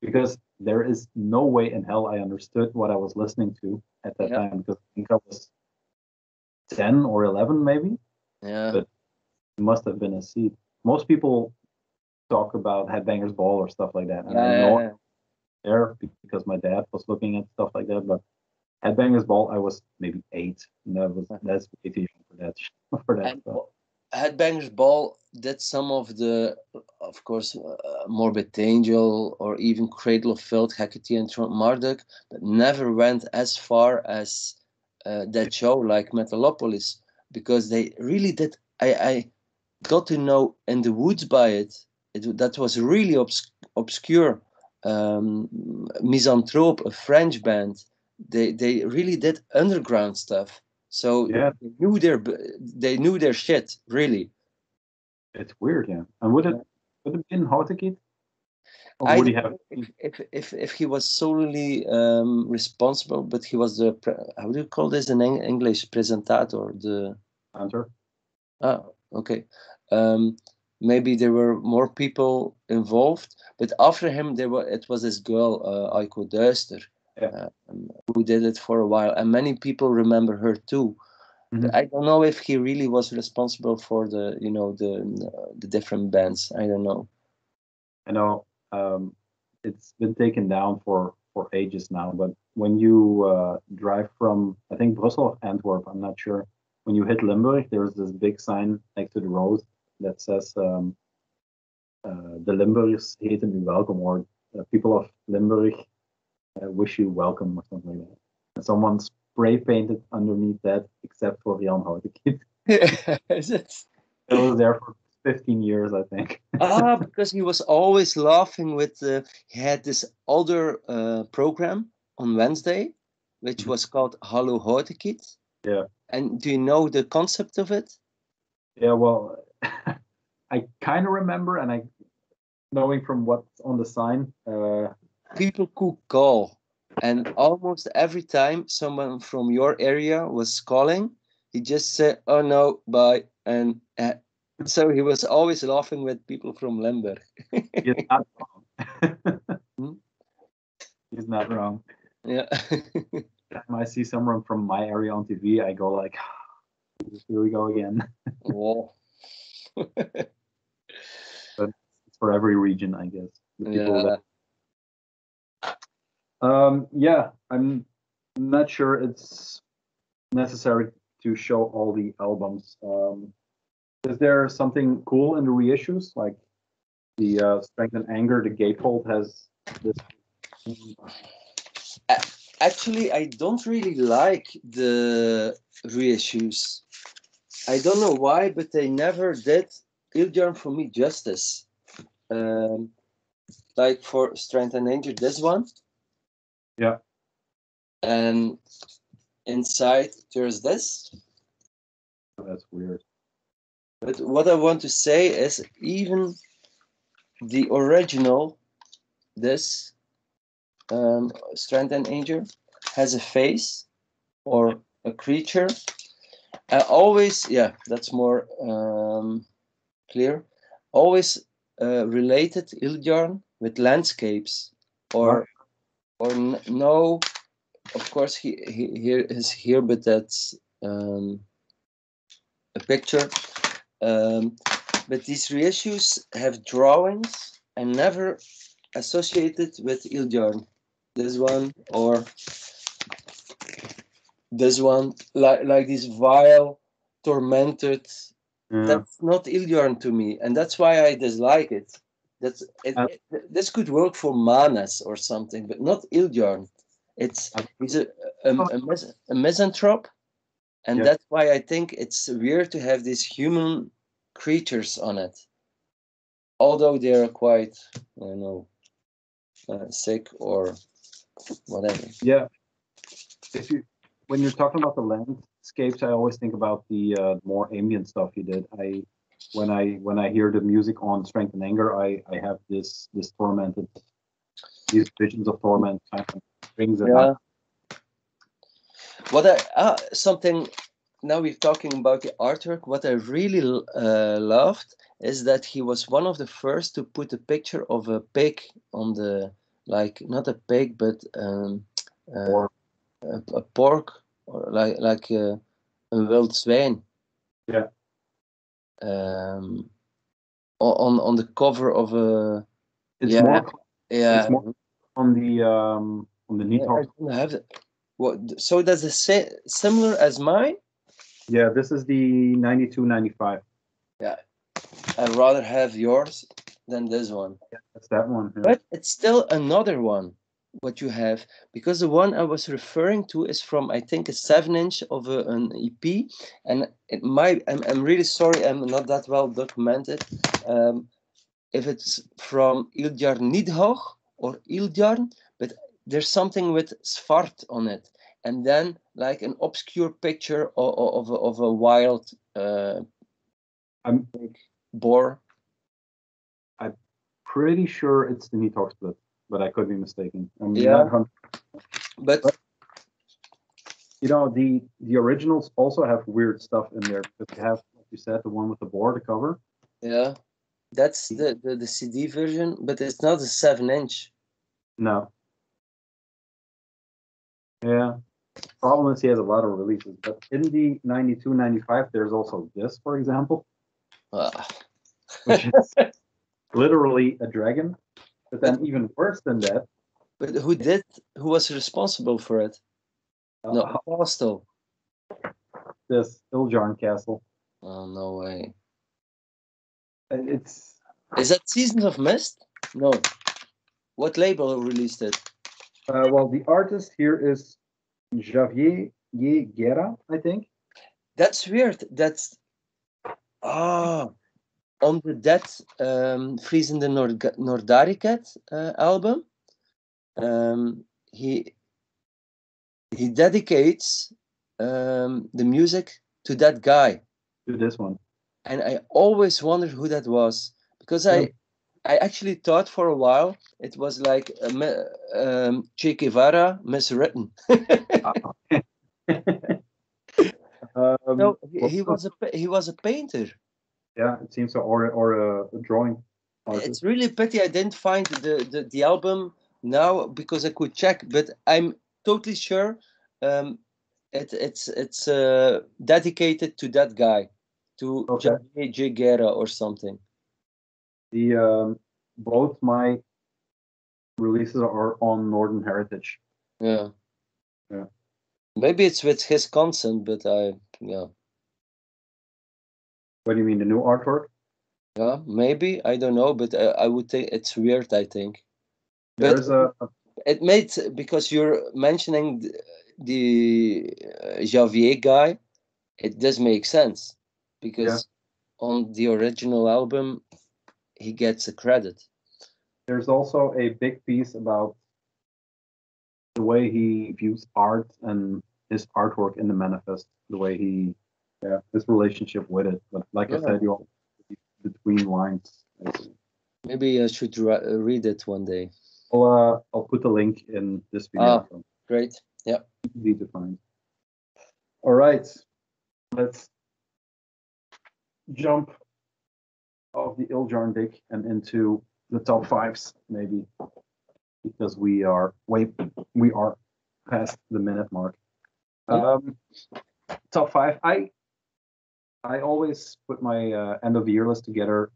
because there is no way in hell I understood what I was listening to at that time, because I think I was 10 or 11 maybe. Yeah. But it must have been a seed. Most people talk about Headbangers Ball or stuff like that. And I know I was there because my dad was looking at stuff like that, but Headbangers Ball, I was maybe 8, and that's pretty young for that. So. Headbangers Ball did some of the, of course, Morbid Angel or even Cradle of Filth, Hecate and Marduk, but never went as far as that show like Metalopolis, because they really did. I got to know In the Woods by it. That was really obscure Misanthrope, a French band. They really did underground stuff. So yeah, they knew their shit, really. It's weird, yeah. And would it been Houtekit? Or would he have? If he was solely responsible, but he was the how do you call this in English? Presentator, the presenter. Ah, okay. Maybe there were more people involved, but after him, it was this girl, Aiko Duister, yeah, who did it for a while, and many people remember her too. Mm-hmm. But I don't know if he really was responsible for the different bands. I don't know. I know it's been taken down for ages now, but when you drive from, I think, Brussels or Antwerp, I'm not sure, when you hit Limburg, there's this big sign next to the road that says "De Limburgers heten u welkom," or "People of Limburg wish you welcome," or something like that. And someone spray painted underneath that, "Except for Jan Houtekit." It was there for 15 years, I think. Ah, because he was always laughing with. He had this other program on Wednesday, which was called "Hallo Houtekit." Yeah. And do you know the concept of it? Yeah, well, I kind of remember, and I, knowing from what's on the sign, people could call, and almost every time someone from your area was calling, he just said, "Oh no, bye," and so he was always laughing with people from Limburg. He's not wrong. He's not wrong. Yeah. I see someone from my area on TV, I go like, "Here we go again." Whoa. But it's for every region, I guess. The people that... yeah, I'm not sure it's necessary to show all the albums. Is there something cool in the reissues? Like the Strength and Anger, the Gatefold has this. Actually, I don't really like the reissues. I don't know why, but they never did Ildjarn for me justice. Like for Strength and Anger, this one. Yeah. And inside there's this. That's weird. But what I want to say is even the original, this, Strength and Anger, has a face or a creature. I always, yeah, that's more clear, always related Ildjarn with landscapes or no, of course he is here, but that's a picture. But these reissues have drawings and never associated with Ildjarn. This one or this one, like this vile, tormented, that's not Ildjarn to me, and that's why I dislike it. That's this could work for Manas or something, but not Ildjarn. He's a misanthrope, and that's why I think it's weird to have these human creatures on it, although they are quite, I don't know, sick or whatever. Yeah. When you're talking about the landscapes, I always think about the more ambient stuff you did. When I hear the music on Strength and Anger, I have this tormented, these visions of torment kind of brings it up. What something now we're talking about the artwork. What I really loved is that he was one of the first to put a picture of a pig on the, like, not a pig but a pork, or like a wild swine, yeah, on the cover of a. It's more. Yeah. It's more on the Niethoff. So that's similar as mine. Yeah, this is the 92-95. Yeah, I'd rather have yours than this one. Yeah, that's that one. Yeah. But it's still another one. what you have, because the one I was referring to is from, I think, a 7-inch of an EP, and it might, I'm really sorry, I'm not that well documented, if it's from Ildjarn Nidhoog or Ildjarn, but there's something with Svart on it, and then like an obscure picture of a wild boar. I'm pretty sure it's the Nidhoog split, but I could be mistaken. I'm not 100%. But you know, the originals also have weird stuff in there, but they have, like you said, the one with the boar, the cover. Yeah. That's the CD version, but it's not a 7-inch. No. Yeah. Problem is he has a lot of releases, but in the 92-95, there's also this, for example. Which is literally a dragon. But then even worse than that. But who was responsible for it? No, Hostel. This Ildjarn Castle. Oh, no way. It's is that Seasons of Mist? No. What label released it? Well, the artist here is Javier Guerra, I think. That's weird. That's on the Dead Vriezende Nordarriket album. He dedicates the music to that guy. To this one. And I always wondered who that was, because I actually thought for a while it was like Che Guevara miswritten. No, he was a painter. Yeah, it seems so, or a drawing artist. It's really pity I didn't find the album now, because I could check, but I'm totally sure it's dedicated to that guy. To J. Guerra or something. The both my releases are on Northern Heritage. Yeah, yeah. Maybe it's with his consent, but yeah. What do you mean, the new artwork? Yeah, maybe, I don't know, but I would think it's weird. I think there's a. It made, because you're mentioning the Javier guy. It does make sense. Because on the original album, he gets a credit. There's also a big piece about the way he views art and his artwork in the manifest, the way he, his relationship with it. But like I said, you're between lines. Maybe I should read it one day. I'll put a link in this video. Ah, great. Yeah. Easy to find. All right. Let's jump off the Ildjarn dick and into the top fives, maybe, because we are past the minute mark. Top five. I always put my end of the year list together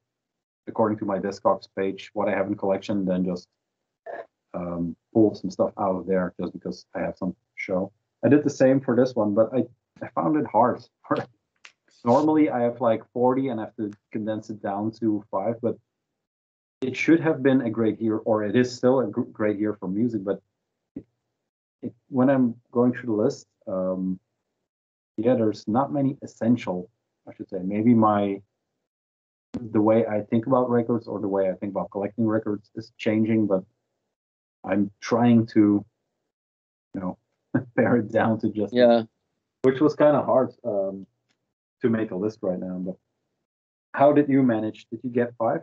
according to my Discogs page, what I have in collection, then just pull some stuff out of there just because I have some show. I did the same for this one, but I found it hard. Normally I have like 40 and I have to condense it down to 5, but it should have been a great year, or it is still a great year for music, but when I'm going through the list, there's not many essential, I should say. Maybe the way I think about records or the way I think about collecting records is changing, but I'm trying to, pare it down to just, which was kind of hard. To make a list right now, but how did you manage? Did you get 5?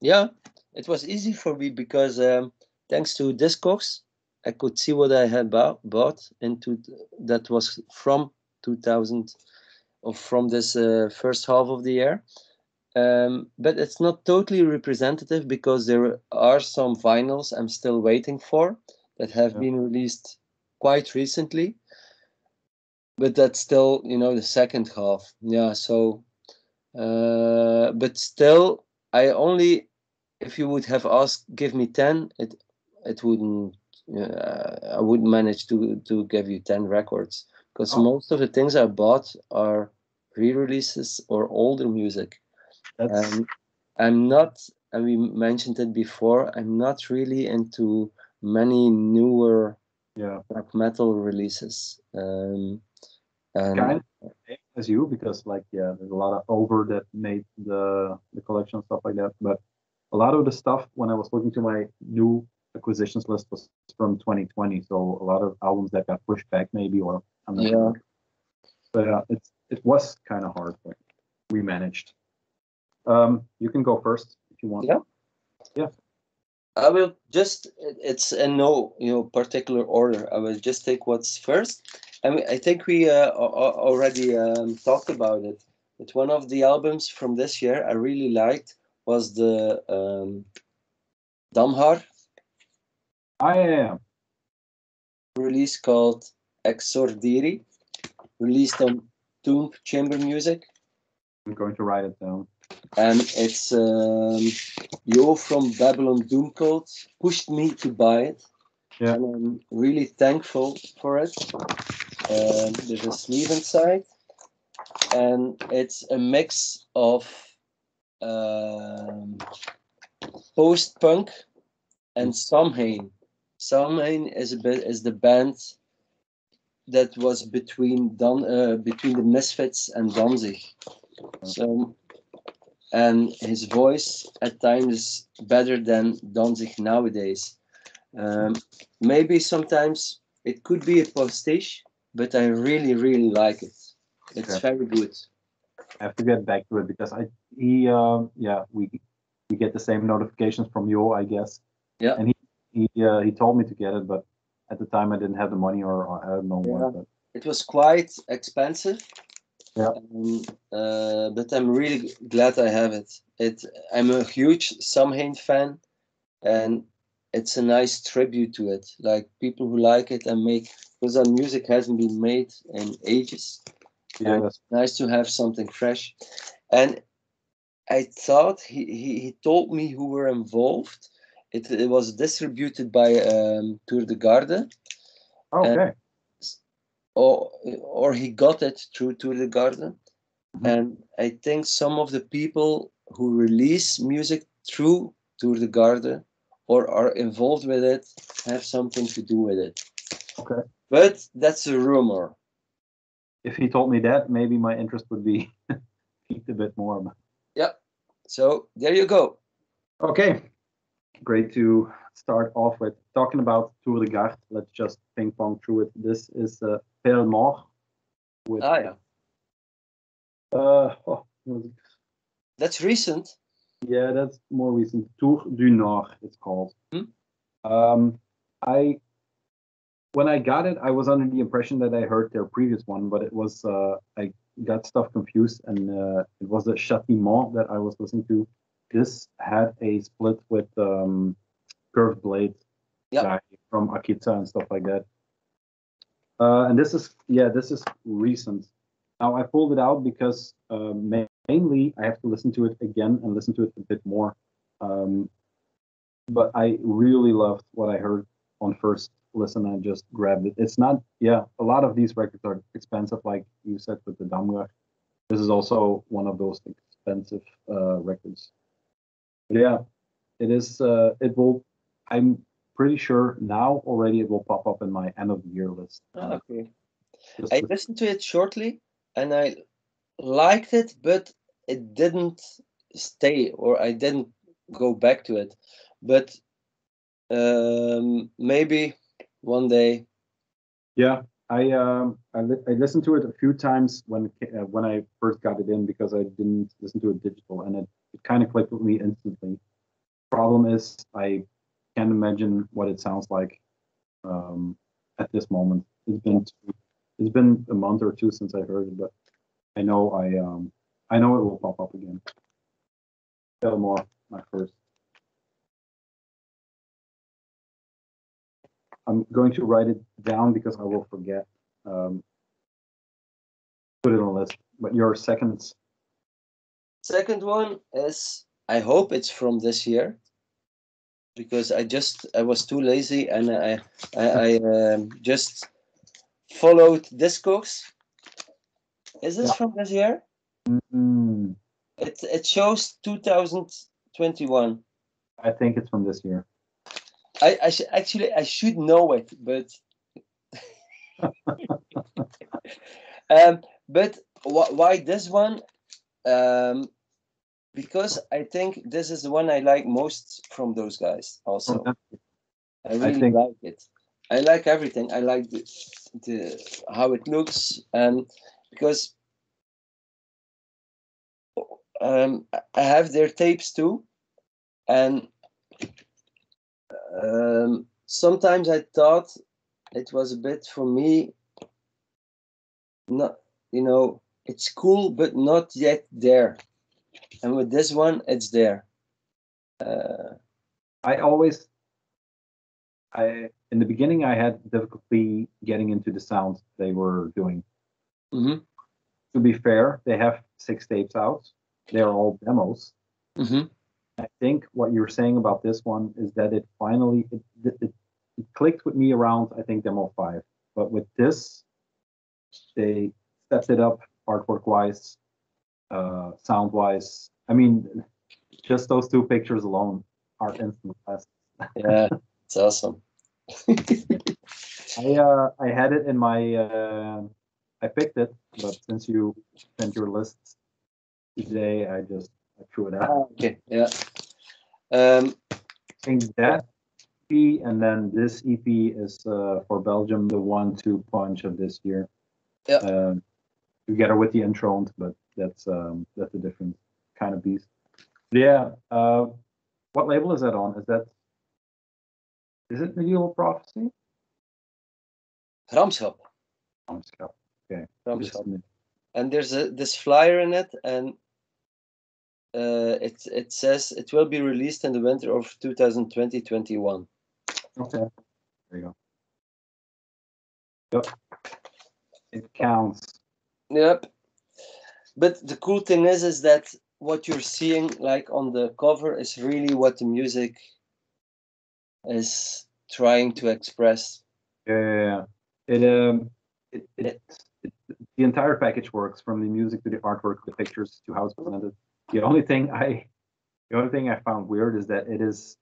Yeah, it was easy for me because thanks to Discogs, I could see what I had bought that was from 2000 or from this first half of the year. But it's not totally representative because there are some vinyls I'm still waiting for that have been released quite recently. But that's still, the second half. Yeah, so, but still, if you would have asked, give me 10, it wouldn't, I wouldn't manage to give you 10 records, because most of the things I bought are re-releases or older music. I'm not, and we mentioned it before, I'm not really into many newer black metal releases. And kind of as you, because like there's a lot of over that made the collection, stuff like that. But a lot of the stuff when I was looking to my new acquisitions list was from 2020. So a lot of albums that got pushed back maybe, or I'm not sure. But it was kind of hard, but we managed. You can go first if you want. Yeah. I will just, it's in no particular order. I will just take what's first. I mean, I think we already talked about it. But one of the albums from this year I really liked was the Damhar. Release called Exordiri, released on Tomb Chamber Music. I'm going to write it down. And it's Yo from Babylon Doom Cult pushed me to buy it. Yeah. And I'm really thankful for it. There's a sleeve inside. And it's a mix of post-punk and Samhain. Samhain is the band that was between the Misfits and Danzig. So, and his voice at times is better than Danzig nowadays. Maybe sometimes it could be a pastiche, but I really, really like it. It's very good. I have to get back to it because we get the same notifications from Yo, I guess. Yeah. And he told me to get it, but at the time I didn't have the money, or I don't know what. But it was quite expensive. Yeah. But I'm really glad I have it. I'm a huge Samhain fan, and it's a nice tribute to it. Like, people who like it and make, because that music hasn't been made in ages. Yeah. It's nice to have something fresh. And I thought he told me who were involved. It was distributed by Tour de Garde. Okay. Or he got it through Tour de Garde. Mm-hmm. And I think some of the people who release music through Tour de Garde or are involved with it have something to do with it. Okay. But that's a rumor. If he told me that, maybe my interest would be peaked a bit more. Yeah. So there you go. Okay. Great to start off with. Talking about Tour de Garde, let's just ping pong through it. This is Pêle Mort with that's recent. Yeah, that's more recent. Tour du Nord, it's called. Hmm? When I got it, I was under the impression that I heard their previous one, but it was I got stuff confused, and it was the Châtiment that I was listening to. This had a split with Curved Blade guy from Akita and stuff like that. And this is recent. Now I pulled it out because mainly I have to listen to it again and listen to it a bit more. But I really loved what I heard on first listen. I just grabbed it. It's not, a lot of these records are expensive, like you said with the Damgar. This is also one of those expensive records. Yeah, it is. It will. I'm pretty sure now already it will pop up in my end of the year list. Okay. I listened to it shortly, and I liked it, but it didn't stay, or I didn't go back to it. But maybe one day. Yeah, I listened to it a few times when I first got it in, because I didn't listen to it digital, and it kind of clicked with me instantly. Problem is, I can't imagine what it sounds like at this moment. It's been a month or two since I heard it, but I know I know it will pop up again. Pêle Mort, my first. I'm going to write it down because I will forget. Put it on the list. But your second one is, I hope it's from this year, because I was too lazy, and I just followed Discogs. Is this from this year? Mm-hmm. It shows 2021. I think it's from this year. I should know it, but but why this one? Because I think this is the one I like most from those guys. Also, I really like it. I like everything. I like the how it looks, and because I have their tapes too, and sometimes I thought it was a bit for me. Not, you know, it's cool, but not yet there. And with this one, it's there. In the beginning, I had difficulty getting into the sounds they were doing. Mm-hmm. To be fair, they have 6 tapes out. They're all demos. Mm-hmm. I think what you were saying about this one is that it finally it clicked with me around, I think, demo 5. But with this, they stepped it up artwork-wise, sound-wise. I mean, just those 2 pictures alone are instant classics. Yeah, it's awesome. I had it in my I picked it, but since you sent your list today, I threw it out. Okay, yeah. I think that EP and then this EP is for Belgium, the 1-2 punch of this year. Yeah. Together with the Enthroned, but that's a different kind of beast. Yeah. What label is that on? Is it Medieval Prophecy? Ramschap. Ramschap. Okay. Ramschap. And there's this flyer in it, and it says it will be released in the winter of 2020-21. Okay. There you go. Yep. It counts. Yep. But the cool thing is that what you're seeing, like on the cover, is really what the music is trying to express. Yeah, the entire package works, from the music to the artwork, the pictures to how it's presented. The only thing I found weird is that it is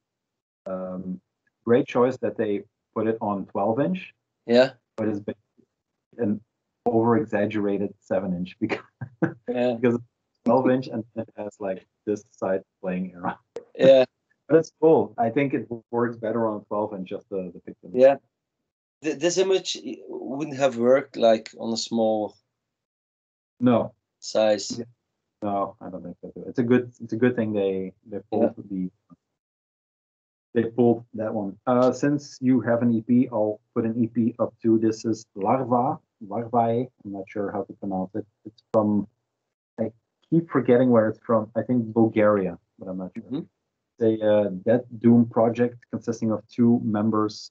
great choice that they put it on 12-inch. Yeah, but it's been an over-exaggerated 7-inch because yeah. Because it's 12-inch and it has like this side playing around. Yeah. But it's cool. I think it works better on 12 than just the picture. Yeah. This image wouldn't have worked like on a small size. Yeah. No, I don't think so. It's a good thing they pulled that one. Since you have an EP, I'll put an EP up too. This is Larvae. I'm not sure how to pronounce it. It's from, I keep forgetting where it's from. I think Bulgaria, but I'm not sure. Mm-hmm. The Dead Doom project consisting of 2 members,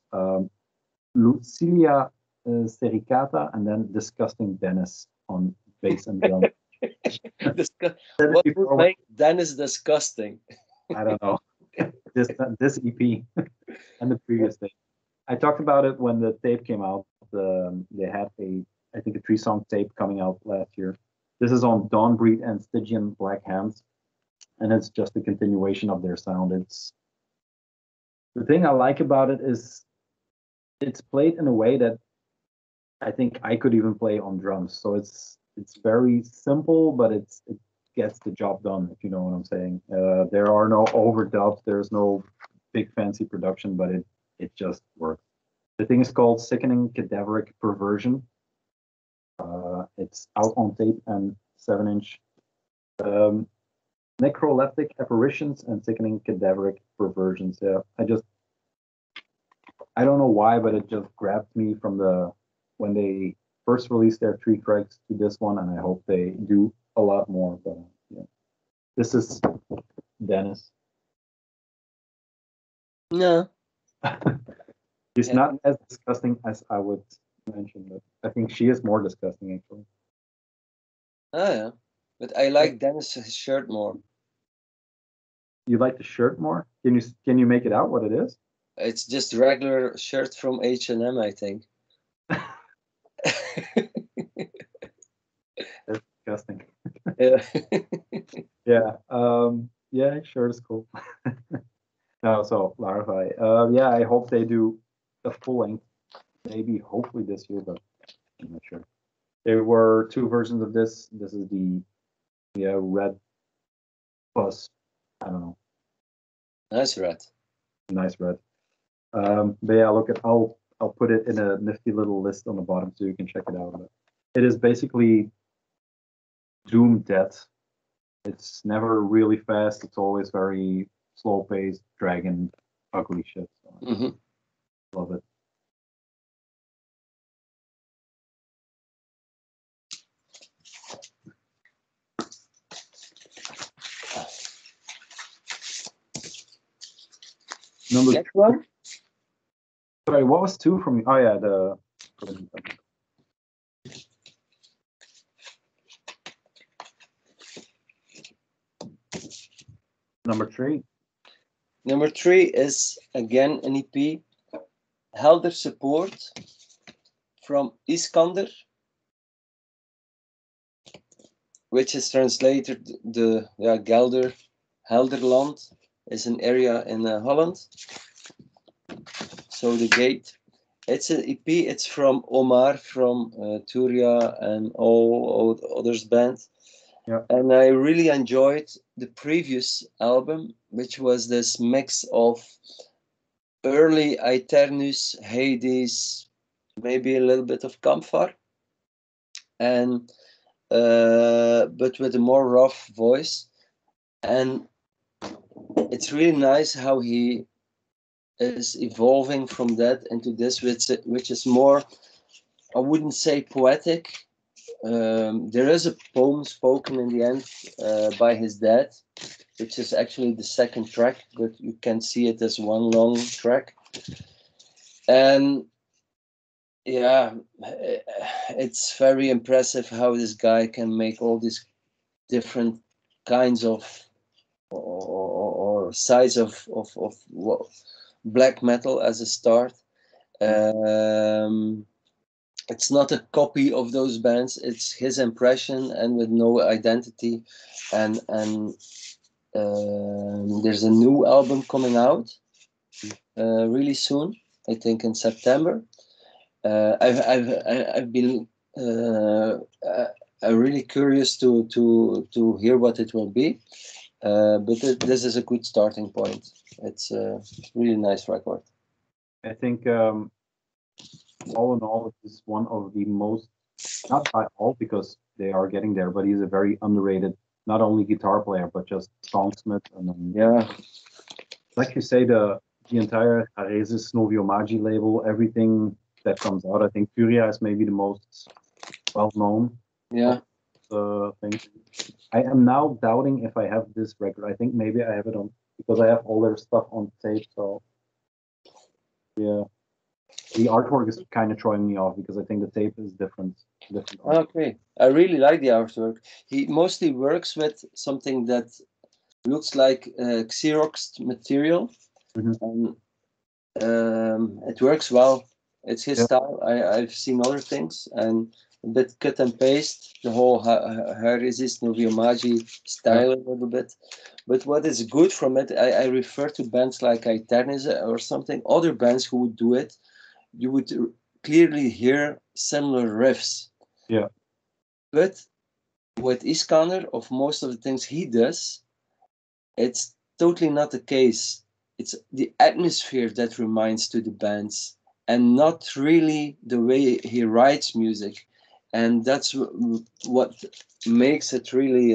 Lucilia Sericata and then Disgusting Dennis on bass and drum. What would make Dennis disgusting? I don't know. This EP and the previous thing. I talked about it when the tape came out. They had I think a 3-song tape coming out last year. This is on Dawnbreed and Stygian Black Hands. And it's just a continuation of their sound. It's the thing I like about it is it's played in a way that I think I could even play on drums. So it's very simple, but it gets the job done, if you know what I'm saying. There are no overdubs. There's no big fancy production, but it just works. The thing is called Sickening Cadaveric Perversion. It's out on tape and 7-inch. Necroleptic Apparitions and Sickening Cadaveric Perversions. Yeah, I don't know why, but it just grabbed me from when they first released their 3 tracks to this one, and I hope they do a lot more. But yeah, this is Dennis. No, he's not as disgusting as I would mention, but I think she is more disgusting actually. Oh yeah. But I like Dennis's shirt more. You like the shirt more? Can you make it out what it is? It's just regular shirt from H&M, I think. That's disgusting. Yeah. Yeah. Yeah. Sure, it's cool. So Larvae. Yeah, I hope they do a full length, maybe hopefully this year, but I'm not sure. There were two versions of this. This is the red plus, I don't know. Nice red. Nice red. But yeah, look at I'll put it in a nifty little list on the bottom so you can check it out. But it is basically Doom Death. It's never really fast. It's always very slow paced, dragon, ugly shit. So I love it. Number one. Sorry, what was two from you? Oh yeah, the. Number three. Number three is again an EP, Helder Support from Iskander, which is translated the Gelder, Helderland is an area in Holland. So the gate, it's an EP. It's from Omar from Turia and all others band. Yeah. And I really enjoyed the previous album, which was this mix of early Aeternus, Hades, maybe a little bit of Kampfar, and but with a more rough voice. And it's really nice how he is evolving from that into this, which is more, I wouldn't say poetic. There is a poem spoken in the end by his dad, which is actually the second track, but you can see it as one long track. And yeah, it's very impressive how this guy can make all these different kinds of or size of black metal as a start. It's not a copy of those bands, it's his impression and with no identity. And there's a new album coming out really soon, I think in September. I've been really curious to hear what it will be, but this is a good starting point. It's a really nice record. I think all in all, it's one of the most, not by all because they are getting there, but he's a very underrated, not only guitar player, but just songsmith. And then, yeah, like you say, the entire Aresis Novio Magi label, everything that comes out. I think Furia is maybe the most well-known. Yeah. Thing. I am now doubting if I have this record. I think maybe I have it on, because I have all their stuff on tape. So, yeah. The artwork is kind of throwing me off because I think the tape is different. Okay, I really like the artwork. He mostly works with something that looks like Xeroxed material, and it works well. It's his style. I've seen other things, and a bit cut and paste, the whole Haresis Novio Magi style a little bit. But what is good from it, I refer to bands like Aeternus or something, other bands who would do it, you would clearly hear similar riffs. Yeah. But with Iskander, of most of the things he does, it's totally not the case. It's the atmosphere that reminds to the bands and not really the way he writes music. And that's what makes it really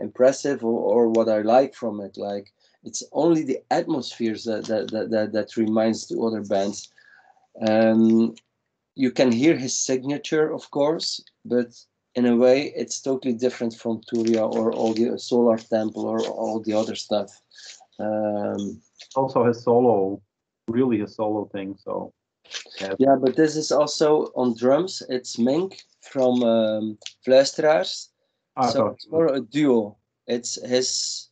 impressive, or what I like from it. Like, it's only the atmospheres that reminds the other bands. You can hear his signature, of course, but in a way, it's totally different from Turia or all the Solar Temple or all the other stuff. Also his solo, really a solo thing, so. Yeah, but this is also on drums. It's Mink from Fluisteraars, so it's more a duo. It's his,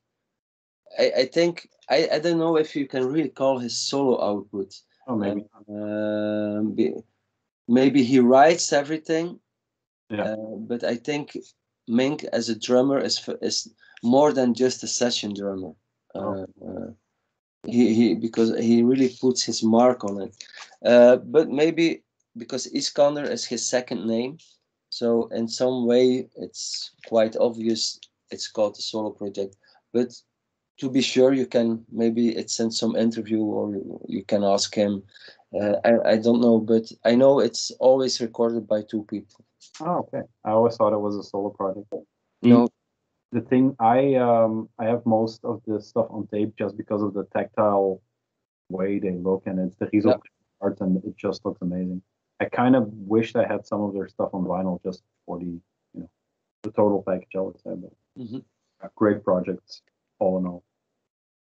I think, I don't know if you can really call his solo output. Oh, maybe. Maybe he writes everything, but I think Mink as a drummer is more than just a session drummer. because he really puts his mark on it. But maybe because Iskander is his second name, so in some way it's quite obvious it's called a solo project. But to be sure, you can maybe it's in some interview, or you can ask him. I don't know, but I know it's always recorded by two people. Oh, okay. I always thought it was a solo project. No. The thing, I have most of the stuff on tape just because of the tactile way they look, and it's the result art, and it just looks amazing. I kind of wished I had some of their stuff on vinyl just for the, you know, the total package, I would say. But great projects, all in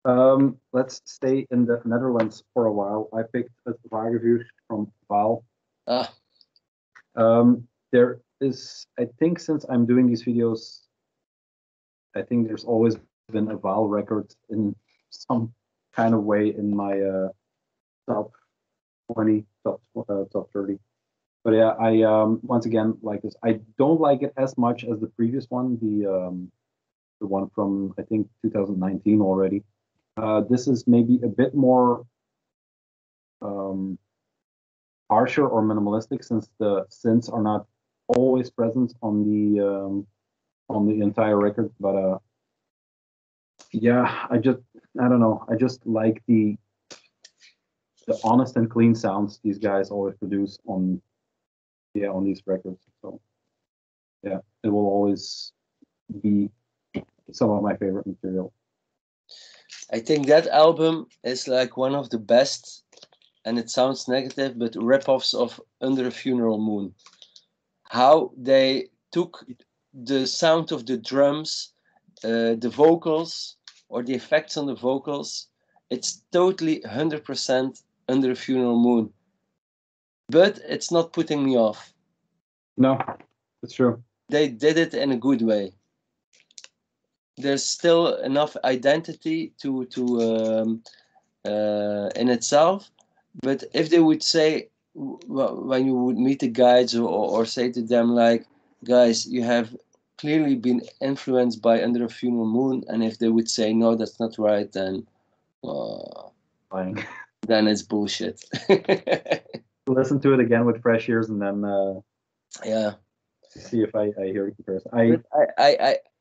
all. Let's stay in the Netherlands for a while. I picked a Vagevuur from Vaal. There is, I think, since I'm doing these videos, I think there's always been a Vaal record in some kind of way in my top 20, top 30. But yeah, I once again like this. I don't like it as much as the previous one, the one from I think 2019 already. This is maybe a bit more harsher or minimalistic, since the synths are not always present on the entire record. But yeah, I don't know, I just like the honest and clean sounds these guys always produce on on these records. So yeah, it will always be some of my favorite material. I think that album is like one of the best, and it sounds negative, but rip-offs of Under a Funeral Moon. How they took the sound of the drums, the vocals, or the effects on the vocals, it's totally 100% Under a Funeral Moon. But it's not putting me off. No, that's true. They did it in a good way. There's still enough identity to in itself. But if they would say, when you would meet the guides, or say to them like, guys, you have clearly been influenced by Under a Funeral Moon, and if they would say, no, that's not right, then then it's bullshit. Listen to it again with fresh ears, and then yeah, see if I hear it first.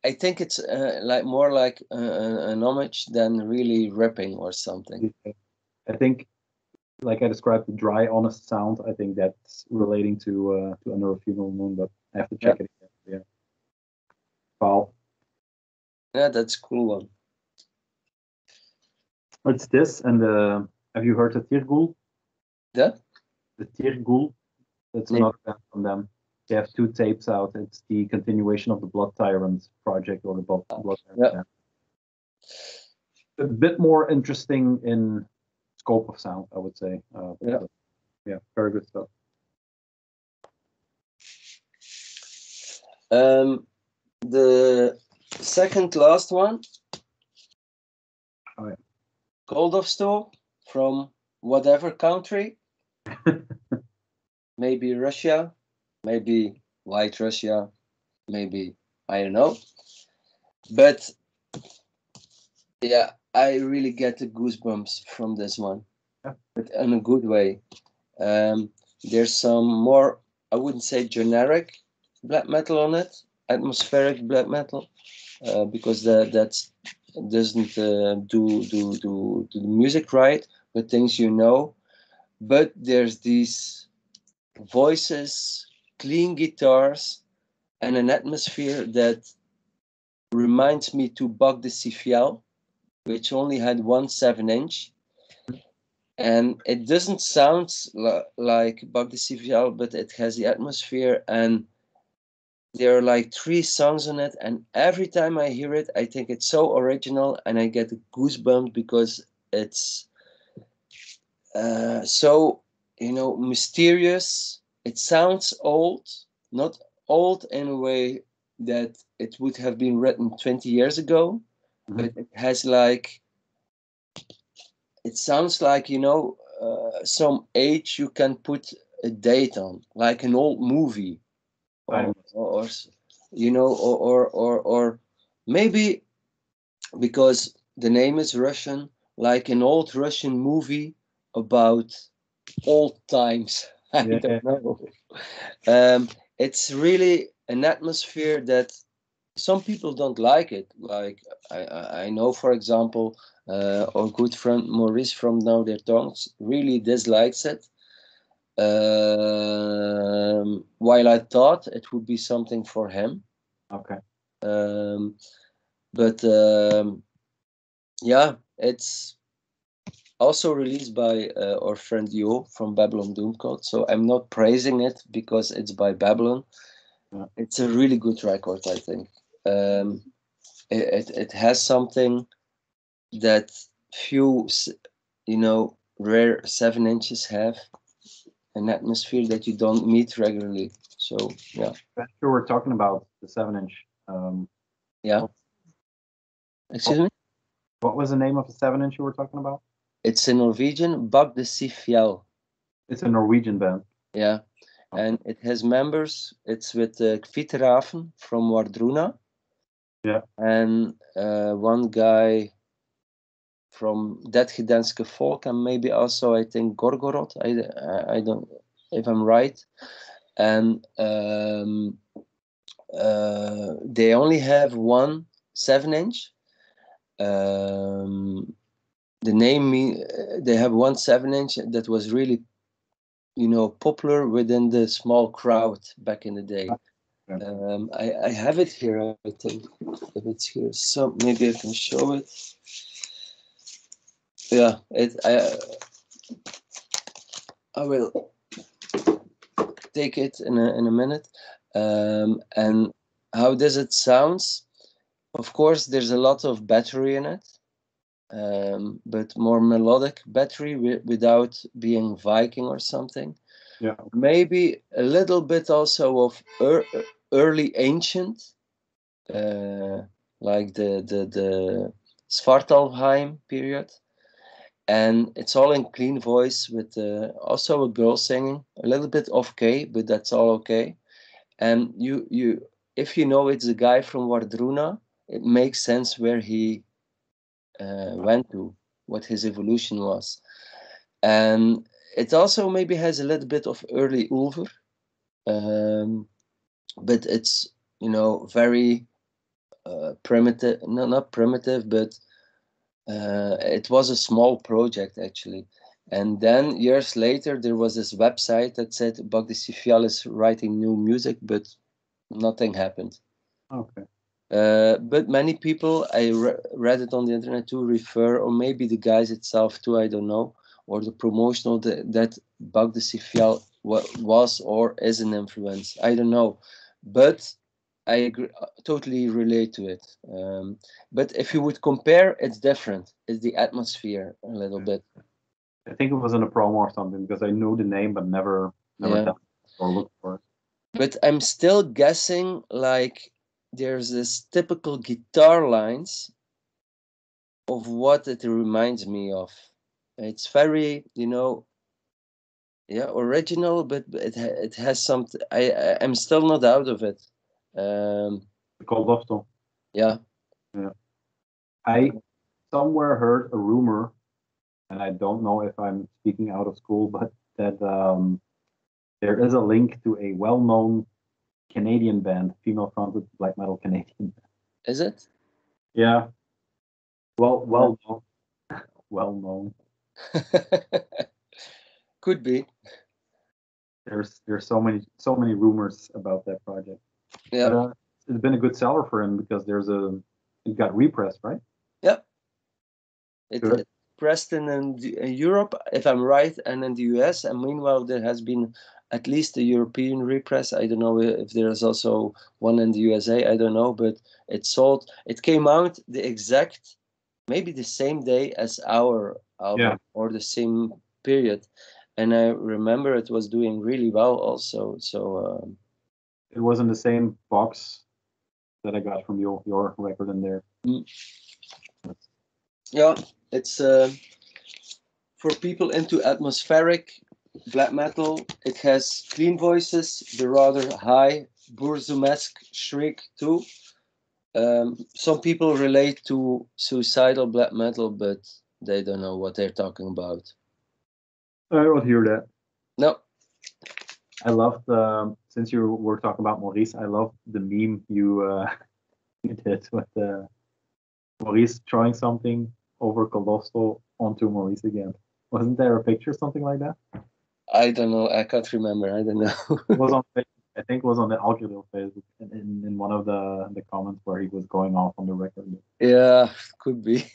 I think it's like more like an homage than really ripping or something. I think, like I described, the dry, honest sound, I think that's relating to Under a Funeral Moon, but I have to check it again. Yeah. Wow. Yeah, that's a cool one. It's this, and have you heard the Tiergul? Yeah? The Tiergul. That's another band from them. They have two tapes out. It's the continuation of the Blood Tyrants project, or the Blood Tyrants. Yeah. A bit more interesting in scope of sound, I would say. Yeah, very good stuff. The second last one, Goldofstool from whatever country, maybe Russia, maybe White Russia, maybe I don't know. But yeah, I really get the goosebumps from this one, but in a good way. There's some more, I wouldn't say generic black metal on it, atmospheric black metal, because that doesn't do the music right, but things you know. But there's these voices, clean guitars, and an atmosphere that reminds me to Bach de Sifiel, which only had 1 7-inch. And it doesn't sound like Bach de Sifiel, but it has the atmosphere, and there are like 3 songs on it, and every time I hear it, I think it's so original, and I get goosebumps because it's so, you know, mysterious. It sounds old, not old in a way that it would have been written 20 years ago, but it has like, it sounds like, you know, some age you can put a date on, like an old movie. Or you know, or maybe because the name is Russian, like an old Russian movie about old times. I don't know. It's really an atmosphere that some people don't like it. Like I know, for example, our good friend Maurice from Now Their Tongues really dislikes it. While I thought it would be something for him. Okay. Yeah, it's also released by our friend Yo from Babylon Doomcode. So I'm not praising it because it's by Babylon. Yeah. It's a really good record, I think. It has something that few, you know, rare 7 inches have, an atmosphere that you don't meet regularly. So yeah. That's sure we're talking about the 7-inch. Yeah. Excuse me? What was the name of the 7-inch you were talking about? It's a Norwegian, Bak de Sifiel. It's a Norwegian band. Yeah. Oh. And it has members. It's with Kviteraven from Wardruna. Yeah. And one guy from Dat Gdanske Folk, and maybe also, I think, Gorgorod. I don't, if I'm right. And they only have one 7-inch. The name, they have one 7-inch that was really, you know, popular within the small crowd back in the day. Yeah. I have it here, I think, if it's here. So maybe I can show it. Yeah, I will take it in a minute. And how does it sounds? Of course, there's a lot of battery in it, but more melodic battery without being Viking or something. Yeah. Maybe a little bit also of early ancient, like the Svartalfheim period. And it's all in clean voice with also a girl singing, a little bit off key, but that's all okay. And you if you know it's a guy from Wardruna, it makes sense where he went to, what his evolution was. And it also maybe has a little bit of early Ulver, but it's, you know, very primitive, no, not primitive, but it was a small project actually. And then years later, there was this website that said Bak de Sifiel is writing new music, but nothing happened. Okay. But many people, I read it on the internet too, refer, or maybe the guys itself too, I don't know, or the promotional that Bak de Sifiel was or is an influence. I don't know, but I agree, totally relate to it. But if you would compare, it's different. It's the atmosphere a little bit. I think it was in a promo or something because I knew the name but never done it or looked for it. But I'm still guessing, like, there's this typical guitar lines of what it reminds me of. It's very, you know, yeah, original, but it has some. I'm still not out of it. Cold. Yeah. Yeah. I somewhere heard a rumor, and I don't know if I'm speaking out of school, but that there is a link to a well-known Canadian band, female-fronted black metal Canadian band. Is it? Yeah. Well-known. Well-known. Could be. There's so many rumors about that project. Yeah. But, it's been a good seller for him because it got repressed, right? Yeah. It pressed in Europe, if I'm right, and in the US. And meanwhile, there has been at least a European repress. I don't know if there is also one in the USA. I don't know, but it sold. It came out the exact, maybe the same day as our album, or the same period. And I remember it was doing really well also. So. It was in the same box that I got from your record in there. Mm. Yeah, it's for people into atmospheric black metal. It has clean voices, the rather high Burzum-esque shriek too. Some people relate to suicidal black metal, but They don't know what they're talking about. I don't hear that. No. I loved, since you were talking about Maurice, I loved the meme you did with Maurice trying something over Colossal onto Maurice again. Wasn't there a picture, something like that? I don't know. I can't remember. I don't know. It was on, I think it was on the Alkerdeel Facebook in one of the comments where he was going off on the record. Yeah, could be.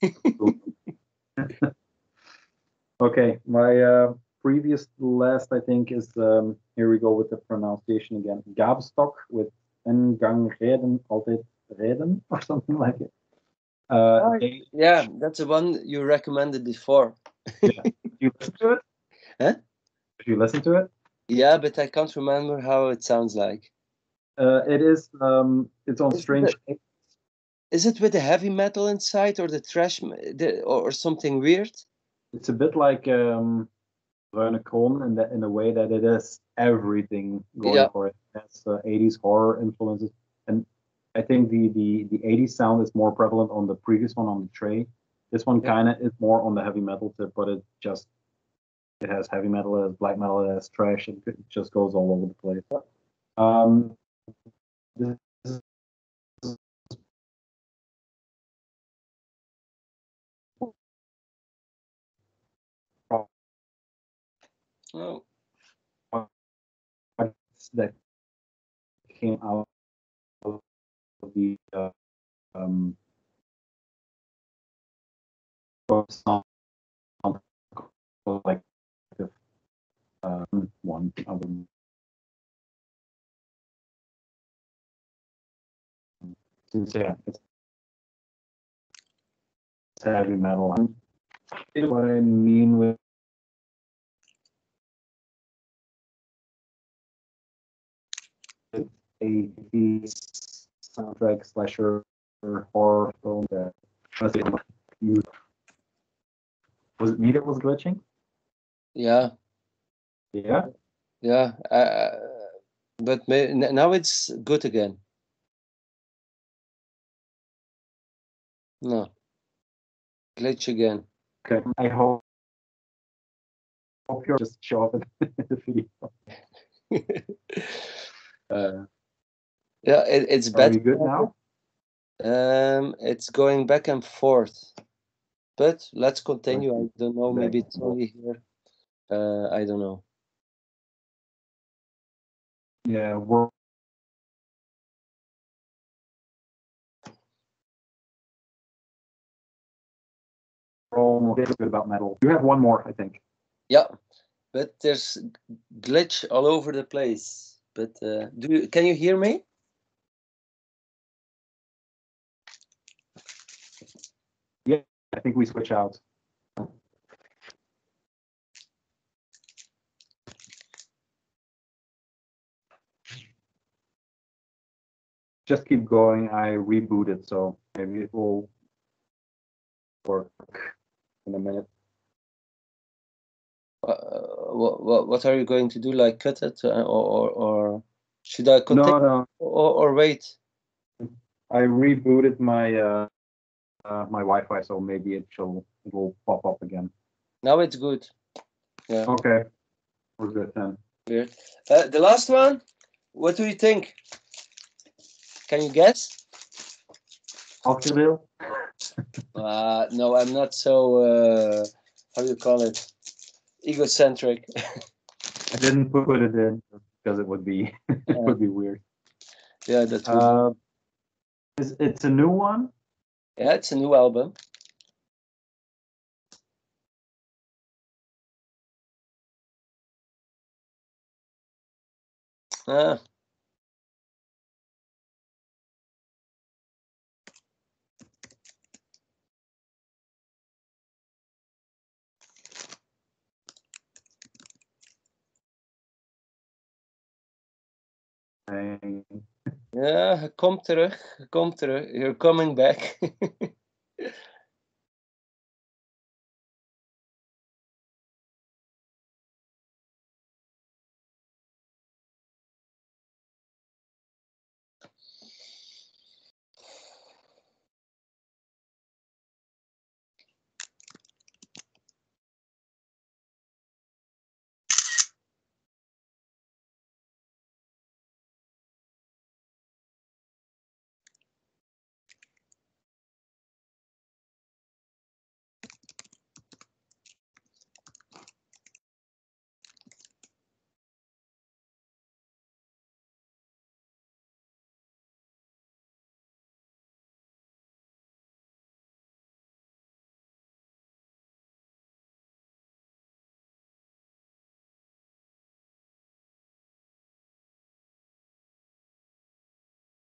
Okay, my previous last, I think, is here we go with the pronunciation again. Gabstok with Engang Reden, Altijd Reden, or something like it. Yeah, that's the one you recommended before. Yeah. Did you listen to it? Huh? Did you listen to it? Yeah, but I can't remember how it sounds like. It is, it's on Strange. Is it with the heavy metal inside or the thrash or something weird? It's a bit like Bruine Kron in the way that it is everything going for it. It has 80s horror influences. And I think the 80s sound is more prevalent on the previous one on the tray. This one kind of is more on the heavy metal tip, but it just, it has heavy metal, it has black metal, it has thrash, and it just goes all over the place. This is that came out of the like the one of them. Yeah, it's heavy metal. What I mean with a soundtrack slasher horror film that was it me that was glitching? Yeah. Yeah. Yeah. But now it's good again. No. Glitch again. Okay. I hope you're just short in the video. Yeah, it's better. Are you good now? It's going back and forth. But let's continue. I don't know. Maybe it's only here. I don't know. Yeah. We're good about metal. You have one more, I think. Yeah, but there's glitch all over the place. But can you hear me? Yeah, I think we switch out. Just keep going. I rebooted, so maybe it will work in a minute. What are you going to do? Like cut it, or should I continue? No, no. Or wait. I rebooted my my Wi-Fi, so maybe it will pop up again. Now it's good. Yeah. Okay, we're good then. Weird. The last one. What do you think? Can you guess? Alkerdeel. No, I'm not so. How do you call it? Egocentric. I didn't put it in because it would be it would be weird. Yeah, that's it's a new one. Yeah, it's a new album. Ja, kom terug, you're coming back.